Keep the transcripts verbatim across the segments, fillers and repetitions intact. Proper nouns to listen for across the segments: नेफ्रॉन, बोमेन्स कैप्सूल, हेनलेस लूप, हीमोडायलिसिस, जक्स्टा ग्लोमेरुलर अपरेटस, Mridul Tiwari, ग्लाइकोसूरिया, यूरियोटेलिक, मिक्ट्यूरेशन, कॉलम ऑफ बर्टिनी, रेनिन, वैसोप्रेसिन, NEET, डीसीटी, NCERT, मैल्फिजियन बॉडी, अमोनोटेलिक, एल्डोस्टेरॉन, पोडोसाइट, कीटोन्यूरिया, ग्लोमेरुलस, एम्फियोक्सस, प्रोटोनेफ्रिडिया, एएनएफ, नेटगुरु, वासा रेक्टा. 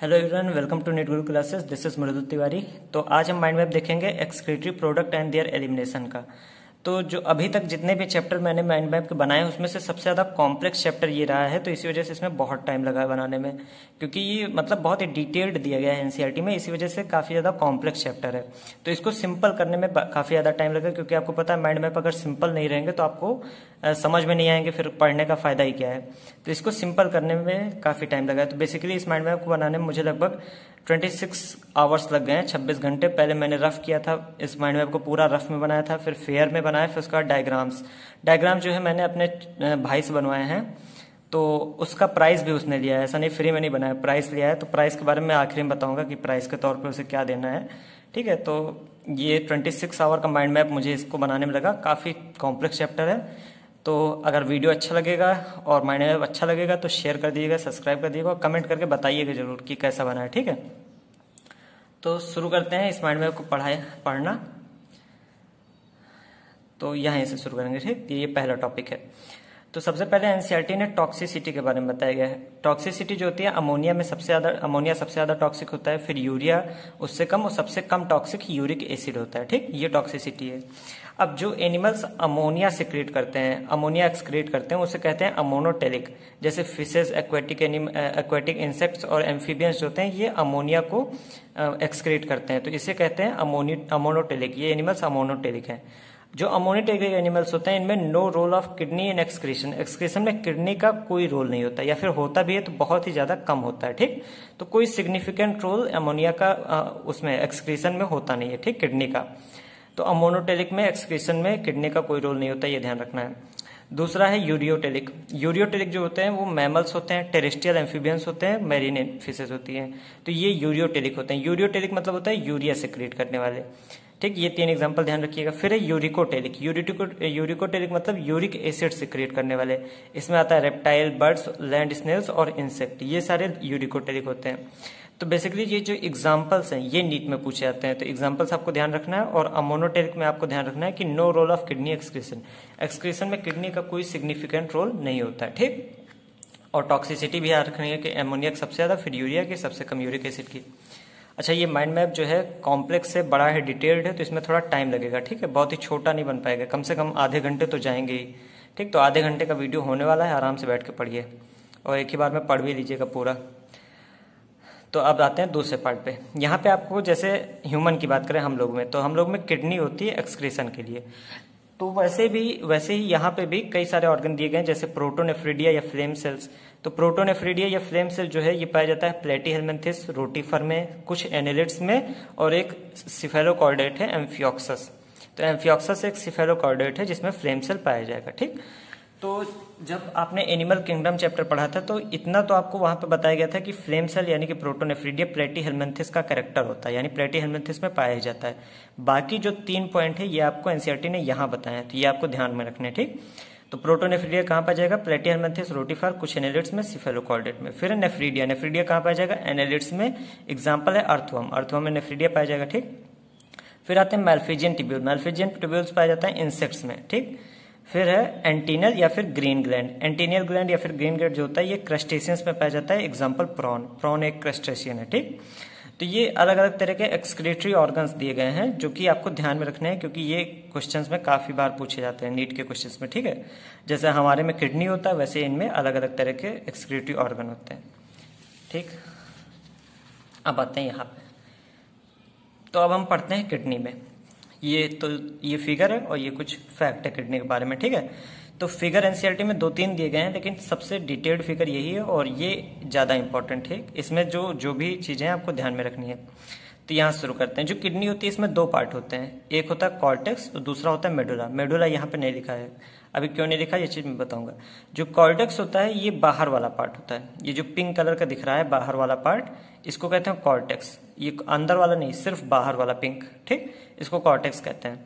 Hello everyone, welcome to नेटगुरु classes. This is Mridul Tiwari. तो आज हम माइंड मैप देखेंगे excretory product and their elimination का। तो जो अभी तक जितने भी चैप्टर मैंने माइंड मैप के बनाए हैं उसमें से सबसे ज़्यादा कॉम्प्लेक्स चैप्टर ये रहा है, तो इसी वजह से इसमें बहुत टाइम लगा है बनाने में, क्योंकि ये मतलब बहुत ही डिटेल्ड दिया गया है एनसीईआरटी में। इसी वजह से काफ़ी ज़्यादा कॉम्प्लेक्स चैप्टर है, तो इसको सिंपल करने में काफ़ी ज़्यादा टाइम लगेगा, क्योंकि आपको पता है माइंड मैप अगर सिंपल नहीं रहेंगे तो आपको समझ में नहीं आएंगे, फिर पढ़ने का फ़ायदा ही क्या है। तो इसको सिंपल करने में काफ़ी टाइम लगा है। तो बेसिकली इस माइंड मैप को बनाने में मुझे लगभग ट्वेंटी सिक्स आवर्स लग गए हैं, छब्बीस घंटे। पहले मैंने रफ किया था, इस माइंड मैप को पूरा रफ में बनाया था, फिर फेयर में बनाया, फिर उसका डायग्राम्स डायग्राम जो है मैंने अपने भाई से बनवाए हैं, तो उसका प्राइस भी उसने लिया है, ऐसा नहीं फ्री में नहीं बनाया, प्राइस लिया है। तो प्राइस के बारे में आखिरी में बताऊंगा कि प्राइस के तौर पे उसे क्या देना है, ठीक है। तो ये ट्वेंटी सिक्स आवर का माइंड मैप मुझे इसको बनाने में लगा, काफ़ी कॉम्प्लेक्स चैप्टर है। तो अगर वीडियो अच्छा लगेगा और माइंड मैप अच्छा लगेगा तो शेयर कर दीजिएगा, सब्सक्राइब कर दीजिएगा और कमेंट करके बताइएगा जरूर कि कैसा बना है, ठीक है। तो शुरू करते हैं इस माइंड मैप को पढ़ाए पढ़ना, तो यहाँ से शुरू करेंगे, ठीक। ये पहला टॉपिक है। तो सबसे पहले एनसीईआरटी ने टॉक्सिसिटी के बारे में बताया गया है। टॉक्सिसिटी जो होती है अमोनिया में सबसे ज्यादा, अमोनिया सबसे ज्यादा टॉक्सिक होता है, फिर यूरिया उससे कम, और सबसे कम टॉक्सिक यूरिक एसिड होता है, ठीक। ये टॉक्सिसिटी है। अब जो एनिमल्स अमोनिया सिक्रेट करते हैं, अमोनिया एक्सक्रेट करते हैं, उसे कहते हैं अमोनोटेलिक। जैसे फिशेज, एक्वेटिक एक्वेटिक इंसेक्ट्स और एम्फीबियंस जो होते हैं ये अमोनिया को एक्सक्रेट करते हैं, तो इसे कहते हैं अमोनोटेलिक। ये एनिमल्स अमोनोटेलिक हैं। जो अमोनिटेलिक एनिमल्स होते हैं इनमें no role of kidney in excretion, excretion में किडनी का कोई रोल नहीं होता, या फिर होता भी है तो बहुत ही ज्यादा कम होता है, ठीक। तो कोई सिग्निफिकेंट रोल अमोनिया का आ, उसमें एक्सक्रीशन में होता नहीं है, ठीक, किडनी का। तो अमोनोटेलिक में एक्सक्रीशन में किडनी का कोई रोल नहीं होता, ये ध्यान रखना है। दूसरा है यूरियोटेलिक। यूरियोटेलिक जो होते हैं वो मैमल्स होते हैं, टेरेस्ट्रियल एम्फीबियंस होते हैं, मैरीन फिशेज होती हैं, तो ये यूरियोटेलिक होते हैं। यूरियोटेलिक मतलब होता है यूरिया सिक्रेट करने वाले, ठीक। ये तीन एग्जाम्पल ध्यान रखिएगा। फिर है यूरिकोटेलिक। यूरिकोटेलिक मतलब यूरिक एसिड सिक्रेट करने वाले, इसमें आता है रेप्टाइल, बर्ड्स, लैंड स्नेल्स और इंसेक्ट, ये सारे यूरिकोटेलिक होते हैं। तो बेसिकली ये जो एग्जाम्पल्स हैं ये नीट में पूछे जाते हैं, तो एग्जाम्पल्स आपको ध्यान रखना है। और अमोनोटेलिक में आपको ध्यान रखना है कि no role of kidney excretion, excretion में किडनी का कोई सिग्निफिकेंट रोल नहीं होता, ठीक। और टॉक्सिसिटी भी याद रखनी है कि एमोनिया की सबसे ज्यादा, फिर यूरिया की, सबसे कम यूरिक एसिड की। अच्छा, ये माइंड मैप जो है कॉम्प्लेक्स है, बड़ा है, डिटेल्ड है, तो इसमें थोड़ा टाइम लगेगा, ठीक है। बहुत ही छोटा नहीं बन पाएगा, कम से कम आधे घंटे तो जाएंगे ही, ठीक। तो आधे घंटे का वीडियो होने वाला है, आराम से बैठ के पढ़िए और एक ही बार में पढ़ भी लीजिएगा पूरा। तो अब आते हैं दूसरे पार्ट पे। यहाँ पे आपको जैसे ह्यूमन की बात करें हम लोग में, तो हम लोग में किडनी होती है एक्सक्रीशन के लिए, तो वैसे भी वैसे ही यहाँ पे भी कई सारे ऑर्गन दिए गए हैं, जैसे प्रोटोनेफ्रिडिया या फ्लेम सेल्स। तो प्रोटोनेफ्रिडिया या फ्लेम सेल जो है ये पाया जाता है प्लेटीहेलमिन्थिस, रोटीफर में, कुछ एनेलिड्स में, और एक सिफेलोकॉर्डेट है एम्फियोक्सस। तो एम्फियोक्सस एक सिफेलोकॉर्डेट है जिसमें फ्लेम सेल पाया जाएगा, ठीक। तो जब आपने एनिमल किंगडम चैप्टर पढ़ा था तो इतना तो आपको वहां पे बताया गया था कि फ्लेम सेल यानी कि प्रोटोनेफ्रिडिया प्लेटीहेलमिन्थिस का कैरेक्टर होता है, यानी प्लेटीहेलमिन्थिस में पाया जाता है। बाकी जो तीन पॉइंट है ये आपको एनसीईआरटी ने यहाँ बताया है, तो ये आपको ध्यान में रखना है, ठीक। तो प्रोटोनेफ्रिडिया कहाँ पाया जाएगा? प्लेटीहेलमिन्थिस, रोटीफर, कुछ एनेलिड्स में, सिफेलोकॉर्डेट में। फिर नेफ्रीडिया, नेफ्रीडिया कहाँ पाया जाएगा? एनेलिड्स में। एग्जाम्पल है अर्थवर्म, अर्थवर्म में नेफ्रीडिया पाया जाएगा, ठीक। फिर आते हैं मैल्फिजियन टिब्यूल, मैल्फिजियन टिब्यूल्स पाया जाता है इंसेक्ट्स में, ठीक। फिर है एंटीनियल या फिर ग्रीन ग्लैंड, एंटीनियल ग्लैंड या फिर ग्रीन ग्लैंड जो होता है ये क्रस्टेशियंस में पाया जाता है, एग्जांपल प्रॉन, प्रॉन एक क्रस्टेशियन है, ठीक। तो ये अलग अलग तरह के एक्सक्रीटरी ऑर्गन्स दिए गए हैं जो कि आपको ध्यान में रखने हैं, क्योंकि ये क्वेश्चंस में काफी बार पूछे जाते हैं नीट के क्वेश्चंस में, ठीक है। जैसे हमारे में किडनी होता है वैसे इनमें अलग अलग तरह के एक्सक्रीटरी ऑर्गन होते हैं, ठीक। अब आते हैं यहाँ पे, तो अब हम पढ़ते हैं किडनी में। ये तो ये फिगर है और ये कुछ फैक्ट है किडनी के बारे में, ठीक है। तो फिगर एनसीईआरटी में दो तीन दिए गए हैं, लेकिन सबसे डिटेल्ड फिगर यही है और ये ज़्यादा इंपॉर्टेंट है, इसमें जो जो भी चीज़ें आपको ध्यान में रखनी है। तो यहाँ शुरू करते हैं। जो किडनी होती है इसमें दो पार्ट होते हैं, एक होता है कॉर्टेक्स और दूसरा होता है मेडुला। मेडुला यहाँ पे नहीं लिखा है, अभी क्यों नहीं लिखा ये चीज़ मैं बताऊंगा। जो कॉर्टेक्स होता है ये बाहर वाला पार्ट होता है, ये जो पिंक कलर का दिख रहा है बाहर वाला पार्ट इसको कहते हैं कॉर्टेक्स, ये अंदर वाला नहीं, सिर्फ बाहर वाला पिंक, ठीक, इसको कॉर्टेक्स कहते हैं।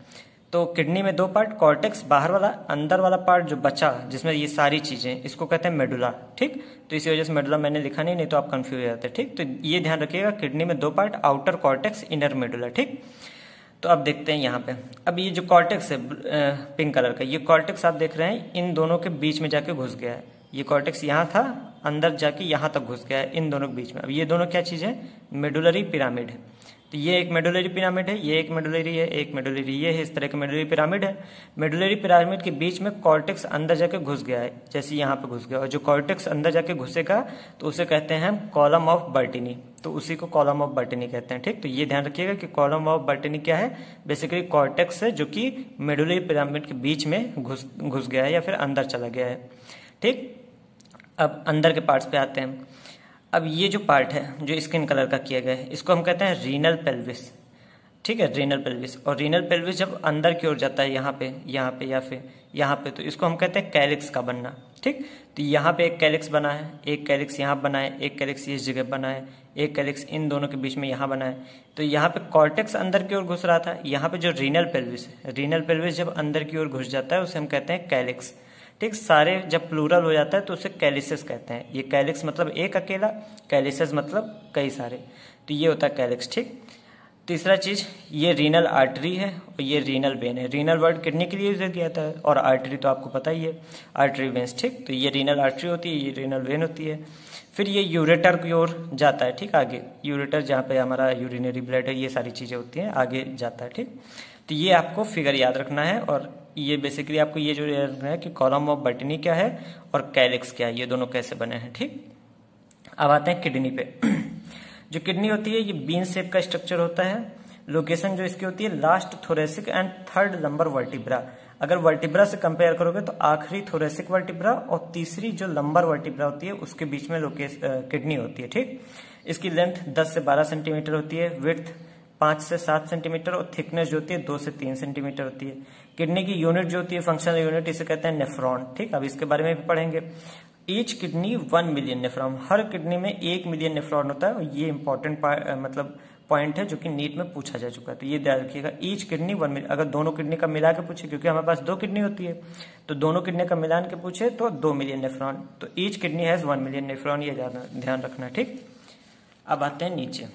तो किडनी में दो पार्ट, कॉर्टेक्स बाहर वाला, अंदर वाला पार्ट जो बचा जिसमें ये सारी चीजें, इसको कहते हैं मेडुला, ठीक। तो इसी वजह से मेडुला मैंने लिखा नहीं, नहीं तो आप कंफ्यूज हो जाते हैं, ठीक। तो ये ध्यान रखिएगा, किडनी में दो part, outer cortex, inner medulla, ठीक। तो अब देखते हैं यहाँ पे, अब ये जो कॉर्टेक्स है पिंक कलर का, ये कॉर्टेक्स आप देख रहे हैं इन दोनों के बीच में जाके घुस गया है, ये कॉर्टेक्स यहाँ था, अंदर जाके यहाँ तक घुस गया है इन दोनों के बीच में। अब ये दोनों क्या चीज़ है, मेडुलरी पिरामिड है। तो ये एक मेडुलरी पिरामिड है, ये एक मेडुलरी है, एक मेडुलरी ये है, इस तरह का मेडुलरी पिरामिड है। मेडुलरी पिरामिड के बीच में कॉर्टेक्स अंदर जाके घुस गया है, जैसे यहाँ पे घुस गया, और जो कॉर्टेक्स अंदर जाके घुसेगा तो उसे कहते हैं कॉलम ऑफ बर्टिनी, तो उसी को कॉलम ऑफ बर्टिनी कहते हैं। ठीक, तो ये ध्यान रखिएगा कि कॉलम ऑफ बर्टिनी क्या है, बेसिकली कॉर्टेक्स है जो कि मेडुलरी पिरामिड के बीच में घुस घुस गया है या फिर अंदर चला गया है। ठीक, अब अंदर के पार्ट्स पे आते हैं। अब ये जो पार्ट है जो स्किन कलर का किया गया है, इसको हम कहते हैं रीनल पेल्विस। ठीक है, रीनल पेल्विस, और रीनल पेल्विस जब अंदर की ओर जाता है यहाँ पे, यहाँ पे या फिर यहाँ पे, तो इसको हम कहते हैं कैलिक्स का बनना। ठीक, तो यहाँ पे एक कैलिक्स बना है, एक कैलिक्स यहाँ बना है, एक कैलिक्स इस जगह बना है, एक कैलिक्स इन दोनों के बीच में यहाँ बना है। तो यहाँ पे कॉर्टेक्स अंदर की ओर घुस रहा था, यहाँ पे जो रीनल पेल्विस है, रीनल पेल्विस जब अंदर की ओर घुस जाता है उसे हम कहते हैं कैलिक्स। ठीक, सारे जब प्लूरल हो जाता है तो उसे कैलिसेस कहते हैं। ये कैलिक्स मतलब एक अकेला, कैलिसेस मतलब कई सारे, तो ये होता है कैलिक्स। ठीक, तीसरा चीज़ ये रीनल आर्टरी है और ये रीनल वेन है। रीनल वर्ड किडनी के लिए यूज किया जाता है, और आर्टरी तो आपको पता ही है, आर्टरी वेन्स। ठीक, तो ये रीनल आर्टरी होती है, ये रीनल वेन होती है। फिर ये यूरेटर की ओर जाता है। ठीक, आगे यूरेटर जहाँ पे हमारा यूरिनरी ब्लड है, ये सारी चीज़ें होती हैं, आगे जाता है। ठीक, तो ये आपको फिगर याद रखना है, और ये बेसिकली आपको ये जो है कि कॉलम ऑफ बर्टिनी क्या है और कैलिक्स क्या है, ये दोनों कैसे बने हैं। ठीक, अब आते हैं किडनी पे। जो किडनी होती है ये बीन शेप का स्ट्रक्चर होता है। लोकेशन जो इसकी होती है last thoracic and third lumbar vertebra. अगर वर्टिब्रा से कंपेयर करोगे तो आखिरी थोरेसिक वर्टिब्रा और तीसरी जो लंबर वर्टिब्रा होती है उसके बीच में लोकेशन किडनी होती है। ठीक, इसकी लेंथ दस से बारह सेंटीमीटर होती है, विड्थ पाँच से सात सेंटीमीटर, और थिकनेस जो होती है दो से तीन सेंटीमीटर होती है। किडनी की यूनिट जो होती है फंक्शनल यूनिट, इसे कहते हैं नेफ्रॉन। ठीक, अब इसके बारे में भी पढ़ेंगे। Each kidney one million नेफ्रॉन, हर किडनी में एक मिलियन नेफ्रॉन होता है, और ये इंपॉर्टेंट मतलब पॉइंट है जो कि नीट में पूछा जा चुका है, तो ये ध्यान रखिएगा। ईच किडनी वन मिलियन, अगर दोनों किडनी का मिला के पूछे, क्योंकि हमारे पास दो किडनी होती है, तो दोनों किडनी का मिलान के पूछे तो दो मिलियन नेफ्रॉन, तो each kidney has one million नेफ्रॉन, ये ध्यान रखना। ठीक, अब आते हैं नीचे,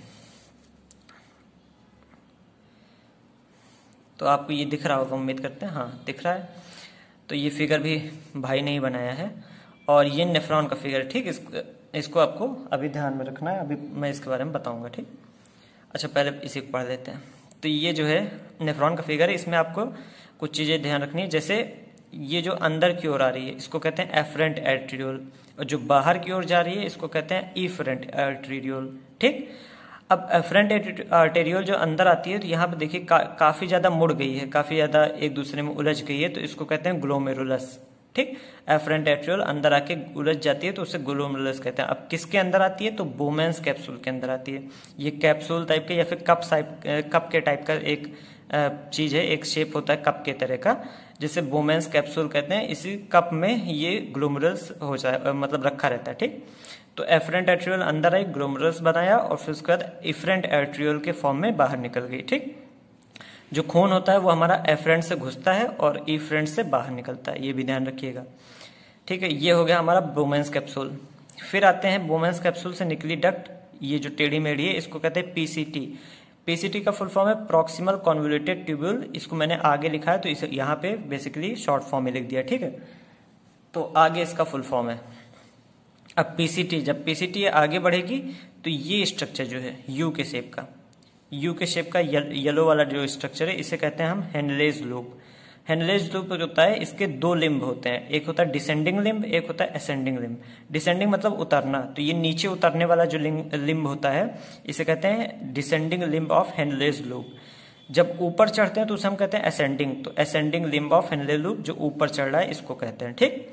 तो आपको ये दिख रहा होगा, उम्मीद करते हैं। हाँ, दिख रहा है। तो ये फिगर भी भाई ने ही बनाया है, और ये नेफ्रॉन का फिगर। ठीक, इसको इसको आपको अभी ध्यान में रखना है, अभी मैं इसके बारे में बताऊंगा। ठीक, अच्छा पहले इसे पढ़ लेते हैं। तो ये जो है नेफ्रॉन का फिगर है, इसमें आपको कुछ चीज़ें ध्यान रखनी है। जैसे ये जो अंदर की ओर आ रही है इसको कहते हैं एफरेंट एट्रियोल, और जो बाहर की ओर जा रही है इसको कहते हैं इफरेंट एट्रियोल। ठीक, अब एफरेंट आर्टेरियोल जो अंदर आती है तो यहाँ पे देखिए का, काफी ज्यादा मुड़ गई है, काफी ज्यादा एक दूसरे में उलझ गई है, तो इसको कहते हैं ग्लोमेरुलस। ठीक, एफरेंट आर्टेरियोल अंदर आके उलझ जाती है तो उसे ग्लोमेरुलस कहते हैं। अब किसके अंदर आती है, तो बोमेन्स कैप्सूल के अंदर आती है। ये कैप्सूल टाइप के या फिर कप टाइप कप के टाइप का एक चीज है, एक शेप होता है कप के तरह का, जिसे बोमेन्स कैप्सूल कहते हैं। इसी कप में ये ग्लोमेरुलस हो जाए मतलब रखा रहता है। ठीक, तो एफरेंट आर्टेरियोल अंदर आई, ग्लोमेरुलस बनाया, और फिर उसके बाद इफरेंट आर्टेरियोल के फॉर्म में बाहर निकल गई। ठीक, जो खून होता है वो हमारा एफरेंट से घुसता है और इफरेंट से बाहर निकलता है, ये भी ध्यान रखिएगा। ठीक है, ये हो गया हमारा बोमेन्स कैप्सूल। फिर आते हैं बोमेन्स कैप्सूल से निकली डक्ट, ये जो टेढ़ी मेढ़ी है इसको कहते हैं पीसीटी। पीसीटी का फुल फॉर्म है प्रॉक्सिमल कॉन्वोल्यूटेड ट्यूब्यूल, इसको मैंने आगे लिखा है तो इसे यहाँ पे बेसिकली शॉर्ट फॉर्म में लिख दिया। ठीक है, तो आगे इसका फुल फॉर्म है। अब पीसीटी, जब पीसीटी आगे बढ़ेगी तो ये स्ट्रक्चर जो है यू के शेप का, यू के शेप का यल, येलो वाला जो स्ट्रक्चर है इसे कहते हैं हम हेनलेज लूप। हेनलेज लूप जो होता है इसके दो लिम्ब होते हैं, एक होता है डिसेंडिंग लिम्ब, एक होता है असेंडिंग लिम्ब। डिसेंडिंग मतलब उतरना, तो ये नीचे उतरने वाला जो लिम्ब होता है इसे कहते हैं descending limb of Henle's loop. जब ऊपर चढ़ते हैं तो उसे हम कहते हैं असेंडिंग, तो ascending limb of Henle's loop जो ऊपर चढ़ रहा है इसको कहते हैं। ठीक,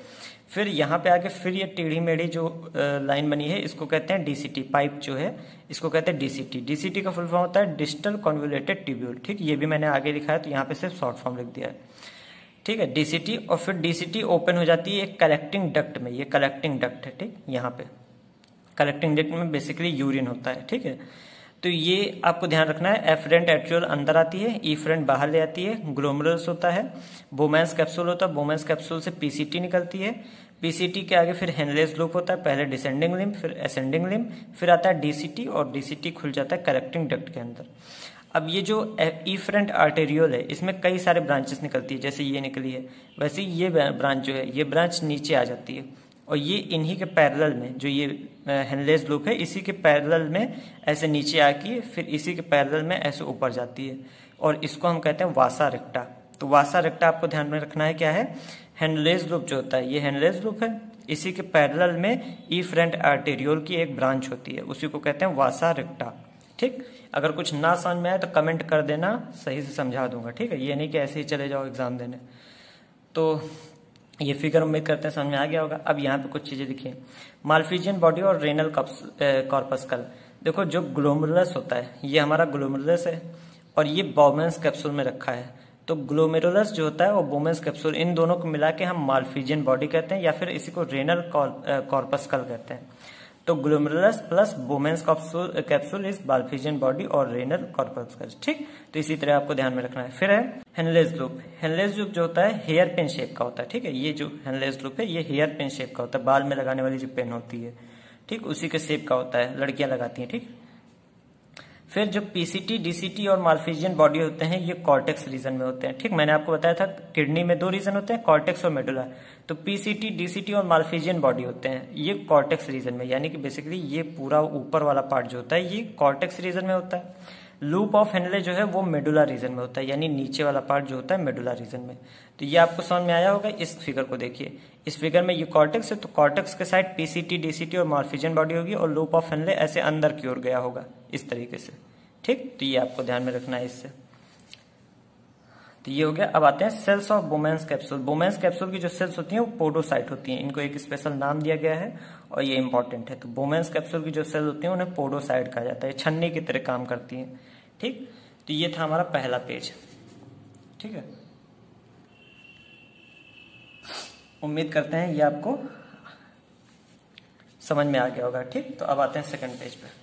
फिर यहाँ पे आके फिर ये टेढ़ी मेढ़ी जो लाइन बनी है इसको कहते हैं डीसीटी, पाइप जो है इसको कहते हैं डीसीटी। डीसीटी का फुल फॉर्म होता है डिस्टल कॉन्वोल्यूटेड ट्यूब्यूल। ठीक, ये भी मैंने आगे लिखा है तो यहाँ पे सिर्फ शॉर्ट फॉर्म लिख दिया है। ठीक है, डीसीटी, और फिर डीसीटी ओपन हो जाती है एक कलेक्टिंग डक्ट में, ये कलेक्टिंग डक्ट है। ठीक, यहाँ पे कलेक्टिंग डक्ट में बेसिकली यूरिन होता है। ठीक है, तो ये आपको ध्यान रखना है। एफरेंट एट्रियोल अंदर आती है, इफरेंट बाहर ले आती है, ग्लोमेरुलस होता है, बोमेन्स कैप्सूल होता है, बोमेन्स कैप्सूल से पीसीटी निकलती है, पीसीटी के आगे फिर हेनलेज लूप होता है, पहले डिसेंडिंग लिम्ब फिर असेंडिंग लिम्ब, फिर आता है डीसीटी, और डीसीटी खुल जाता है करेक्टिंग डक्ट के अंदर। अब ये जो इफरेंट आर्टेरियोल है इसमें कई सारे ब्रांचेस निकलती है, जैसे ये निकली है वैसे ये ब्रांच जो है ये ब्रांच नीचे आ जाती है, और ये इन्हीं के पैरेलल में जो ये हेनलेस लूप है इसी के पैरेलल में ऐसे नीचे आके फिर इसी के पैरेलल में ऐसे ऊपर जाती है और इसको हम कहते हैं वासा रेक्टा। तो वासा रेक्टा आपको ध्यान में रखना है क्या है, हेनलेस लूप जो होता है ये हेनलेस लूप है, इसी के पैरेलल में इफरेंट आर्टेरियोल की एक ब्रांच होती है उसी को कहते हैं वासा रेक्टा। ठीक, अगर कुछ ना समझ में आए तो कमेंट कर देना, सही से समझा दूंगा। ठीक है, ये नहीं कि ऐसे ही चले जाओ एग्जाम देने। तो ये फिगर उम्मीद करते हैं समझ में आ गया होगा। अब यहाँ पे कुछ चीजें लिखिए, मालफीजियन बॉडी और रेनल कॉर्पस्कल। देखो जो ग्लोमेरुलस होता है ये हमारा ग्लोमेरुलस है और ये बोमेंस कैप्सूल में रखा है। तो ग्लोमेरुलस जो होता है वो बोमेंस कैप्सूल, इन दोनों को मिला के हम मालफीजियन बॉडी कहते हैं या फिर इसी को रेनल कॉर्पस्कल कहते हैं। तो ग्लोमेरुलस plus Bowman's capsule is Malpighian body और रेनल कॉर्पस्कल। ठीक, तो इसी तरह आपको ध्यान में रखना है। फिर है हेनलेस लूप। हेनलेस लूप जो होता है हेयर पेन शेप का होता है। ठीक है, ये जो हेनलेस लूप है ये हेयर पेन शेप का होता है, बाल में लगाने वाली जो पेन होती है ठीक उसी के शेप का होता है, लड़कियां लगाती है। ठीक, फिर जो पीसीटी, डीसीटी और मालफीजियन बॉडी होते हैं ये कॉर्टेक्स रीजन में होते हैं। ठीक, मैंने आपको बताया था किडनी में दो रीजन होते हैं, कॉर्टेक्स और मेडुला। तो पीसीटी, डीसीटी और मालफीजियन बॉडी होते हैं ये कॉर्टेक्स रीजन में, यानी कि बेसिकली ये पूरा ऊपर वाला पार्ट जो होता है ये कॉर्टेक्स रीजन में होता है। लूप ऑफ हेनले जो है वो मेडुला रीजन में होता है, यानी नीचे वाला पार्ट जो होता है मेडुला रीजन में। तो ये आपको समझ में आया होगा। इस फिगर को देखिए, इस फिगर में ये कॉर्टेक्स है तो कॉर्टेक्स के साइड पीसीटी, डीसीटी और मालफीजियन बॉडी होगी और लूप ऑफ हेनले ऐसे अंदर की ओर गया होगा इस तरीके से। ठीक, तो ये आपको ध्यान में रखना है इससे। तो ये हो गया। अब आते हैं cells of Bowman's capsule. Bowman's capsule की जो सेल्स होती हैं वो पोडोसाइट होती हैं, इनको एक स्पेशल नाम दिया गया है और ये इंपॉर्टेंट है। तो बोमेंस कैप्सूल की जो सेल होती हैं उन्हें पोडोसाइट कहा जाता है, छन्नी की तरह काम करती हैं। ठीक, तो ये था हमारा पहला पेज। ठीक है, उम्मीद करते हैं ये आपको समझ में आ गया होगा। ठीक, तो अब आते हैं सेकंड पेज पे।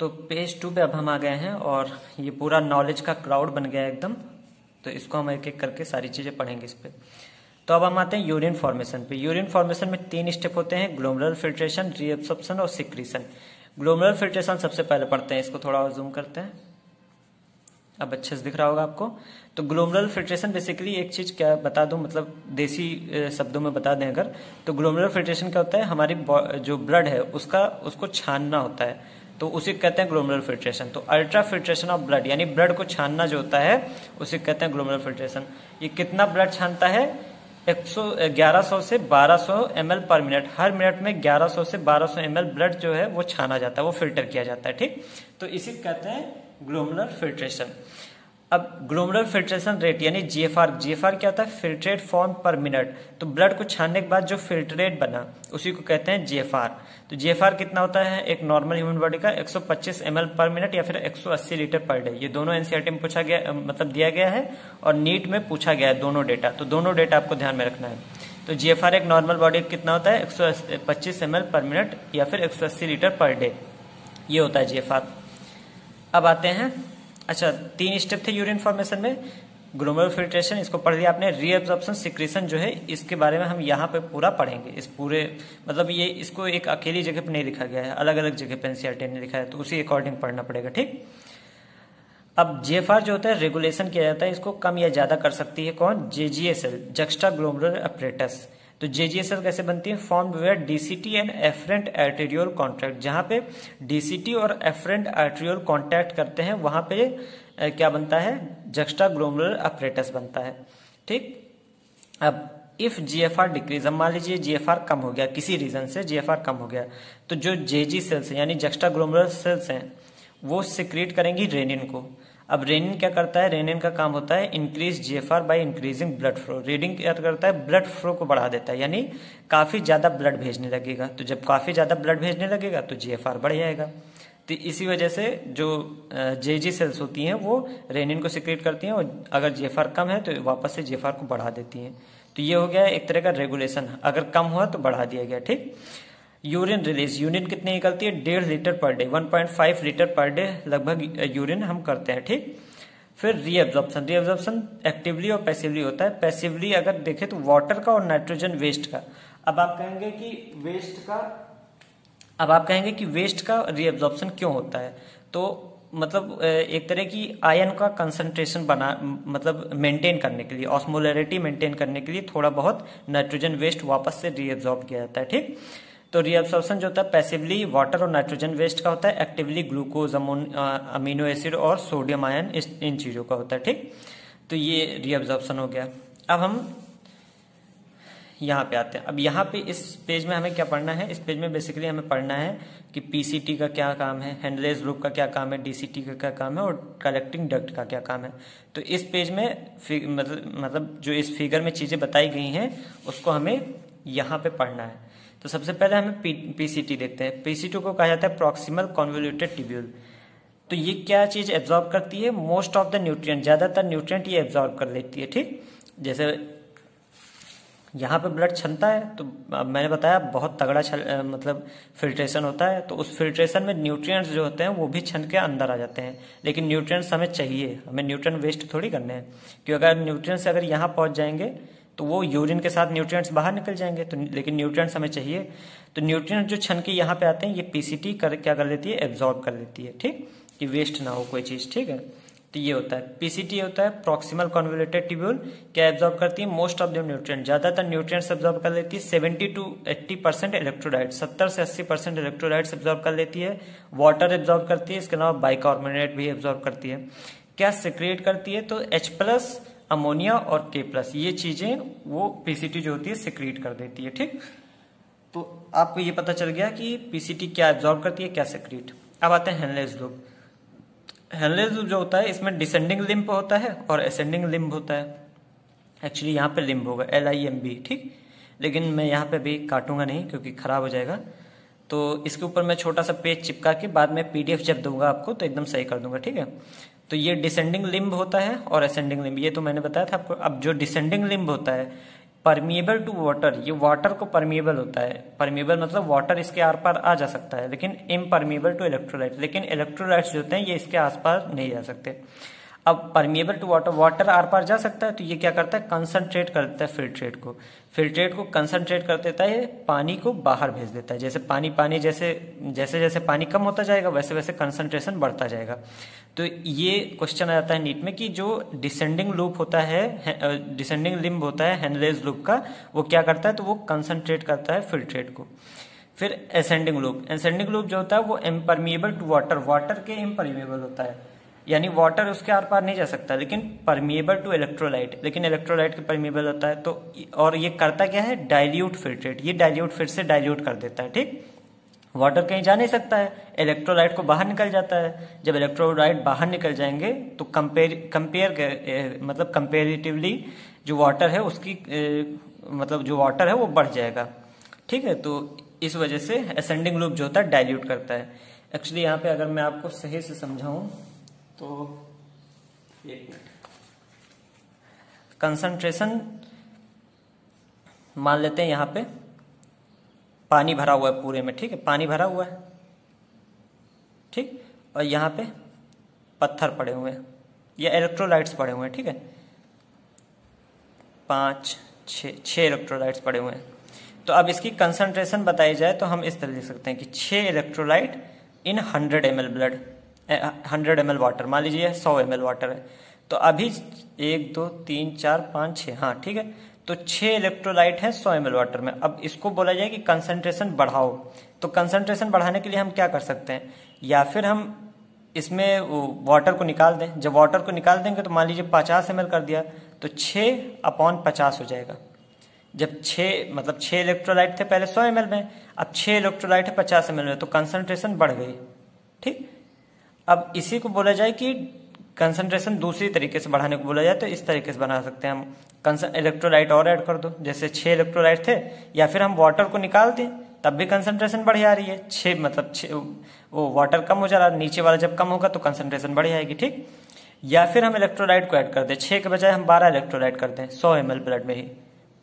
तो पेज टू पे अब हम आ गए हैं और ये पूरा नॉलेज का क्लाउड बन गया है एकदम। तो इसको हम एक एक करके सारी चीजें पढ़ेंगे इस पे। तो अब हम आते हैं यूरिन फॉर्मेशन पे। यूरिन फॉर्मेशन में तीन स्टेप होते हैं, ग्लोमेरुलर फिल्ट्रेशन, रीअब्सॉर्प्शन और सिक्रीशन। ग्लोमेरुलर फिल्ट्रेशन सबसे पहले पढ़ते हैं, इसको थोड़ा और जूम करते हैं, अब अच्छे से दिख रहा होगा आपको। तो ग्लोमेरुलर फिल्ट्रेशन बेसिकली एक चीज क्या बता दूं, मतलब देसी शब्दों में बता दें अगर, तो ग्लोमेरुलर फिल्ट्रेशन क्या होता है, हमारी जो ब्लड है उसका उसको छानना होता है तो उसे कहते हैं ग्लोमेरुलर फिल्ट्रेशन। तो अल्ट्रा फिल्ट्रेशन ऑफ ब्लड, यानी ब्लड को छानना जो होता है उसे कहते हैं ग्लोमेरुलर फिल्ट्रेशन। ये कितना ब्लड छानता है, ग्यारह सौ से बारह सौ एमएल पर मिनट। हर मिनट में ग्यारह सौ से बारह सौ एमएल ब्लड जो है वो छाना जाता है, वो फिल्टर किया जाता है। ठीक, तो इसे कहते हैं ग्लोमेरुलर फिल्ट्रेशन। अब ग्लोमेरुलर फिल्ट्रेशन रेट यानी जीएफआर, जीएफआर क्या होता है, फिल्ट्रेट फॉर्म पर मिनट। तो ब्लड को छानने के बाद जो फिल्ट्रेट बना उसी को कहते हैं जीएफआर। तो जीएफआर कितना होता है एक नॉर्मल ह्यूमन बॉडी का, एक सौ पच्चीस एमएल पर मिनट या फिर एक सौ अस्सी लीटर पर डे। ये दोनों एनसीईआरटी में पूछा गया, मतलब दिया गया है और नीट में पूछा गया है दोनों डेटा। तो दोनों डेटा आपको ध्यान में रखना है। तो जीएफआर एक नॉर्मल बॉडी का कितना होता है, एक सौ पच्चीस एमएल पर मिनट या फिर एक सौ अस्सी लीटर पर डे, ये होता है जीएफआर। अब आते हैं, अच्छा तीन स्टेप थे यूरिन फॉर्मेशन में, ग्लोमेरुलर फिल्ट्रेशन इसको पढ़ लिया आपने, रीअब्सॉर्प्शन, सिक्रीशन जो है इसके बारे में हम यहाँ पे पूरा पढ़ेंगे। इस पूरे मतलब ये इसको एक अकेली जगह पे नहीं लिखा गया है, अलग अलग जगह पे एनसीईआरटी ने लिखा है तो उसी अकॉर्डिंग पढ़ना पड़ेगा। ठीक, अब जीएफआर जो होता है रेगुलेशन किया जाता है, इसको कम या ज्यादा कर सकती है कौन, जेजीएसएल, जक्स्टा ग्लोमेरुलर अपरेटस। तो जेजीएसएल कैसे बनती है, form where डीसीटी and efferent arteriole contract, जहां पे डीसीटी और एफरेंट आर्टेरियल कॉन्टैक्ट करते हैं वहां पे क्या बनता है, जक्स्टा ग्लोमेरुलर अपरेटस बनता है। ठीक, अब इफ जीएफआर डिक्रीज, अब मान लीजिए जीएफआर कम हो गया किसी रीजन से, जीएफआर कम हो गया तो जो जेजी सेल्स यानी जक्स्टा ग्लोमेरुलर सेल्स हैं वो सिक्रीट करेंगी रेनिन को। अब रेनिन क्या करता है, रेनिन का काम होता है increase GFR by increasing blood flow. रेनिन क्या करता है, ब्लड फ्लो को बढ़ा देता है, यानी काफी ज्यादा ब्लड भेजने लगेगा। तो जब काफी ज्यादा ब्लड भेजने लगेगा तो जीएफआर बढ़ जाएगा। तो इसी वजह से जो जेजी सेल्स होती हैं वो रेनिन को सिक्रीट करती हैं और अगर जीएफआर कम है तो वापस से जीएफआर को बढ़ा देती हैं। तो ये हो गया एक तरह का रेगुलेशन, अगर कम हुआ तो बढ़ा दिया गया। ठीक, यूरिन रिलीज, यूरिन कितनी निकलती है, डेढ़ लीटर पर डे, एक पॉइंट पाँच लीटर पर डे लगभग यूरिन हम करते हैं। ठीक, फिर रीअब्जॉर्प्शन, रीअब्जॉर्प्शन एक्टिवली और पैसिवली होता है। पैसिवली अगर देखें तो वाटर का और नाइट्रोजन वेस्ट का। अब आप कहेंगे कि वेस्ट का अब आप कहेंगे कि वेस्ट का रीअब्जॉर्प्शन क्यों होता है, तो मतलब एक तरह की आयन का कंसंट्रेशन बना मतलब मेंटेन करने के लिए, ऑस्मोलरिटी मेंटेन करने के लिए थोड़ा बहुत नाइट्रोजन वेस्ट वापस से रीअब्सॉर्ब किया जाता है। ठीक, तो रीअब्सॉर्प्शन जो होता है पैसिवली वाटर और नाइट्रोजन वेस्ट का होता है, एक्टिवली ग्लूकोज, अमीनो एसिड और सोडियम आयन इस इन चीजों का होता है। ठीक, तो ये रीअब्सॉर्प्शन हो गया। अब हम यहाँ पे आते हैं। अब यहाँ पे इस पेज में हमें क्या पढ़ना है, इस पेज में बेसिकली हमें पढ़ना है कि पीसीटी का क्या काम है, हैंडलेस ग्रुप का क्या काम है, डीसीटी का क्या काम है और कलेक्टिंग डक्ट का क्या काम है। तो इस पेज में मतलब मतलब जो इस फिगर में चीजें बताई गई हैं उसको हमें यहाँ पे पढ़ना है। तो सबसे पहले हमें पी, पीसीटी देखते हैं। पीसीटी को कहा जाता है प्रॉक्सिमल कॉन्वोल्यूटेड ट्यूब्यूल। तो ये क्या चीज एब्जॉर्ब करती है, मोस्ट ऑफ द न्यूट्रिएंट, ज्यादातर न्यूट्रिएंट ये एब्जॉर्ब कर लेती है। ठीक, जैसे यहाँ पे ब्लड छलता है तो मैंने बताया बहुत तगड़ा छल मतलब फिल्ट्रेशन होता है, तो उस फिल्ट्रेशन में न्यूट्रिएंट्स जो होते हैं वो भी छन के अंदर आ जाते हैं। लेकिन न्यूट्रिएंट्स हमें चाहिए, हमें न्यूट्रिएंट वेस्ट थोड़ी करने हैं, क्योंकि अगर न्यूट्रिएंट्स अगर यहाँ पहुँच जाएंगे तो वो यूरिन के साथ न्यूट्रिएंट्स बाहर निकल जाएंगे। तो लेकिन न्यूट्रिएंट्स हमें चाहिए, तो न्यूट्रिएंट्स जो छन के यहाँ पे आते हैं ये पीसीटी कर क्या कर लेती है, एब्जॉर्ब कर लेती है। ठीक, कि वेस्ट ना हो कोई चीज़। ठीक है, तो ये होता है पीसीटी, होता है प्रॉक्सिमल कॉन्वोल्यूटेड ट्यूब्यूल। क्या एब्जॉर्ब करती है, मोस्ट ऑफ द न्यूट्रिएंट, ज्यादातर न्यूट्रिएंट्स एब्जॉर्ब कर लेती है। Seventy to eighty percent electrolyte, सत्तर से अस्सी परसेंट इलेक्ट्रोलाइट्स एब्जॉर्ब कर लेती है, वाटर एब्जॉर्ब करती है, इसके अलावा बाइकार्बोनेट भी एब्जॉर्ब करती है। क्या सिक्रिएट करती है, तो एच प्लस, अमोनिया और के प्लस, ये चीजें वो पीसीटी जो होती है सिक्रिएट कर देती है। ठीक, तो आपको ये पता चल गया कि पीसीटी क्या एब्जॉर्ब करती है, क्या सिक्रिएट। अब आते हैं हैनलेस ग्रुप। हैनलेस ग्रुप जो होता है इसमें डिसेंडिंग लिम्ब होता है और असेंडिंग लिम्ब होता है। एक्चुअली यहाँ पे लिम्ब होगा एल आई एम बी। ठीक, लेकिन मैं यहाँ पे भी काटूंगा नहीं क्योंकि खराब हो जाएगा, तो इसके ऊपर मैं छोटा सा पेज चिपका के बाद में पीडीएफ जब दूंगा आपको तो एकदम सही कर दूंगा। ठीक है, तो ये डिसेंडिंग लिम्ब होता है और असेंडिंग लिम्ब, ये तो मैंने बताया था आपको। अब जो डिसेंडिंग लिम्ब होता है परमिएबल टू वाटर, ये वाटर को परमिएबल होता है, परमिएबल मतलब वाटर इसके आर पार आ जा सकता है, लेकिन इम्परमिएबल टू इलेक्ट्रोलाइट, लेकिन इलेक्ट्रोलाइट्स जो होते हैं ये इसके आसपास नहीं जा सकते। अब परमिएबल टू वाटर, वाटर आर पार जा सकता है, तो ये क्या करता है, कंसंट्रेट कर देता है फिल्ट्रेट को, फिल्ट्रेट को कंसंट्रेट कर देता है, पानी को बाहर भेज देता है। जैसे पानी पानी जैसे जैसे जैसे पानी कम होता जाएगा वैसे वैसे कंसंट्रेशन बढ़ता जाएगा। तो ये क्वेश्चन आ जाता है नीट में कि जो डिसेंडिंग लूप होता है, डिसेंडिंग लिम्ब होता है हैनलेस लूप का, वो क्या करता है, तो वो कंसंट्रेट करता है फिल्ट्रेट को। फिर असेंडिंग लूप, असेंडिंग लूप जो होता है वो इम्परमिएबल टू वाटर, वाटर के इम्परमिएबल होता है, यानी वाटर उसके आर पार नहीं जा सकता, लेकिन परमिएबल टू इलेक्ट्रोलाइट, लेकिन इलेक्ट्रोलाइट के परमिएबल होता है। तो और ये करता क्या है, डाइल्यूट फिल्ट्रेट, ये डाइल्यूट फिर से डाइल्यूट कर देता है। ठीक, वाटर कहीं जा नहीं सकता है, इलेक्ट्रोलाइट को बाहर निकल जाता है। जब इलेक्ट्रोलाइट बाहर निकल जाएंगे तो कंपेयर कंपेयर मतलब कंपेरेटिवली जो वाटर है उसकी ए, मतलब जो वाटर है वो बढ़ जाएगा। ठीक है, तो इस वजह से असेंडिंग लूप जो होता है डाइल्यूट करता है। एक्चुअली यहाँ पे अगर मैं आपको सही से समझाऊं तो एक मिनट, कंसंट्रेशन मान लेते हैं यहाँ पे पानी भरा हुआ है पूरे में। ठीक है, पानी भरा हुआ है। ठीक, और यहाँ पे पत्थर पड़े हुए हैं या इलेक्ट्रोलाइट्स पड़े हुए हैं। ठीक है, पांच छ छह इलेक्ट्रोलाइट्स पड़े हुए हैं। तो अब इसकी कंसंट्रेशन बताई जाए तो हम इस तरह लिख सकते हैं कि छह electrolyte in hundred M L blood, hundred M L water, मान लीजिए सौ एम एल वाटर है, तो अभी एक दो तीन चार पाँच छः, हाँ ठीक है, तो छः इलेक्ट्रोलाइट है सौ एम एल वाटर में। अब इसको बोला जाए कि कंसंट्रेशन बढ़ाओ, तो कंसंट्रेशन बढ़ाने के लिए हम क्या कर सकते हैं, या फिर हम इसमें वाटर को निकाल दें। जब वाटर को निकाल देंगे तो मान लीजिए पचास एम एल कर दिया तो छः अपॉन पचास हो जाएगा। जब छः मतलब छः इलेक्ट्रोलाइट थे पहले सौ एम एल में, अब छः इलेक्ट्रोलाइट है पचास एम एल में, तो कंसंट्रेशन बढ़ गई। ठीक, अब इसी को बोला जाए कि कंसंट्रेशन दूसरी तरीके से बढ़ाने को बोला जाए, तो इस तरीके से बना सकते हैं हम, इलेक्ट्रोलाइट और ऐड कर दो। जैसे छः इलेक्ट्रोलाइट थे, या फिर हम वाटर को निकाल दें तब भी कंसंट्रेशन बढ़ आ रही है, छः मतलब छः वो वाटर कम हो जा रहा है, नीचे वाला जब कम होगा तो कंसंट्रेशन बढ़ आएगी। ठीक, या फिर हम इलेक्ट्रोलाइट को ऐड कर दें, छः के बजाय हम बारह इलेक्ट्रोलाइट कर दें सौ एम एल ब्लड में ही,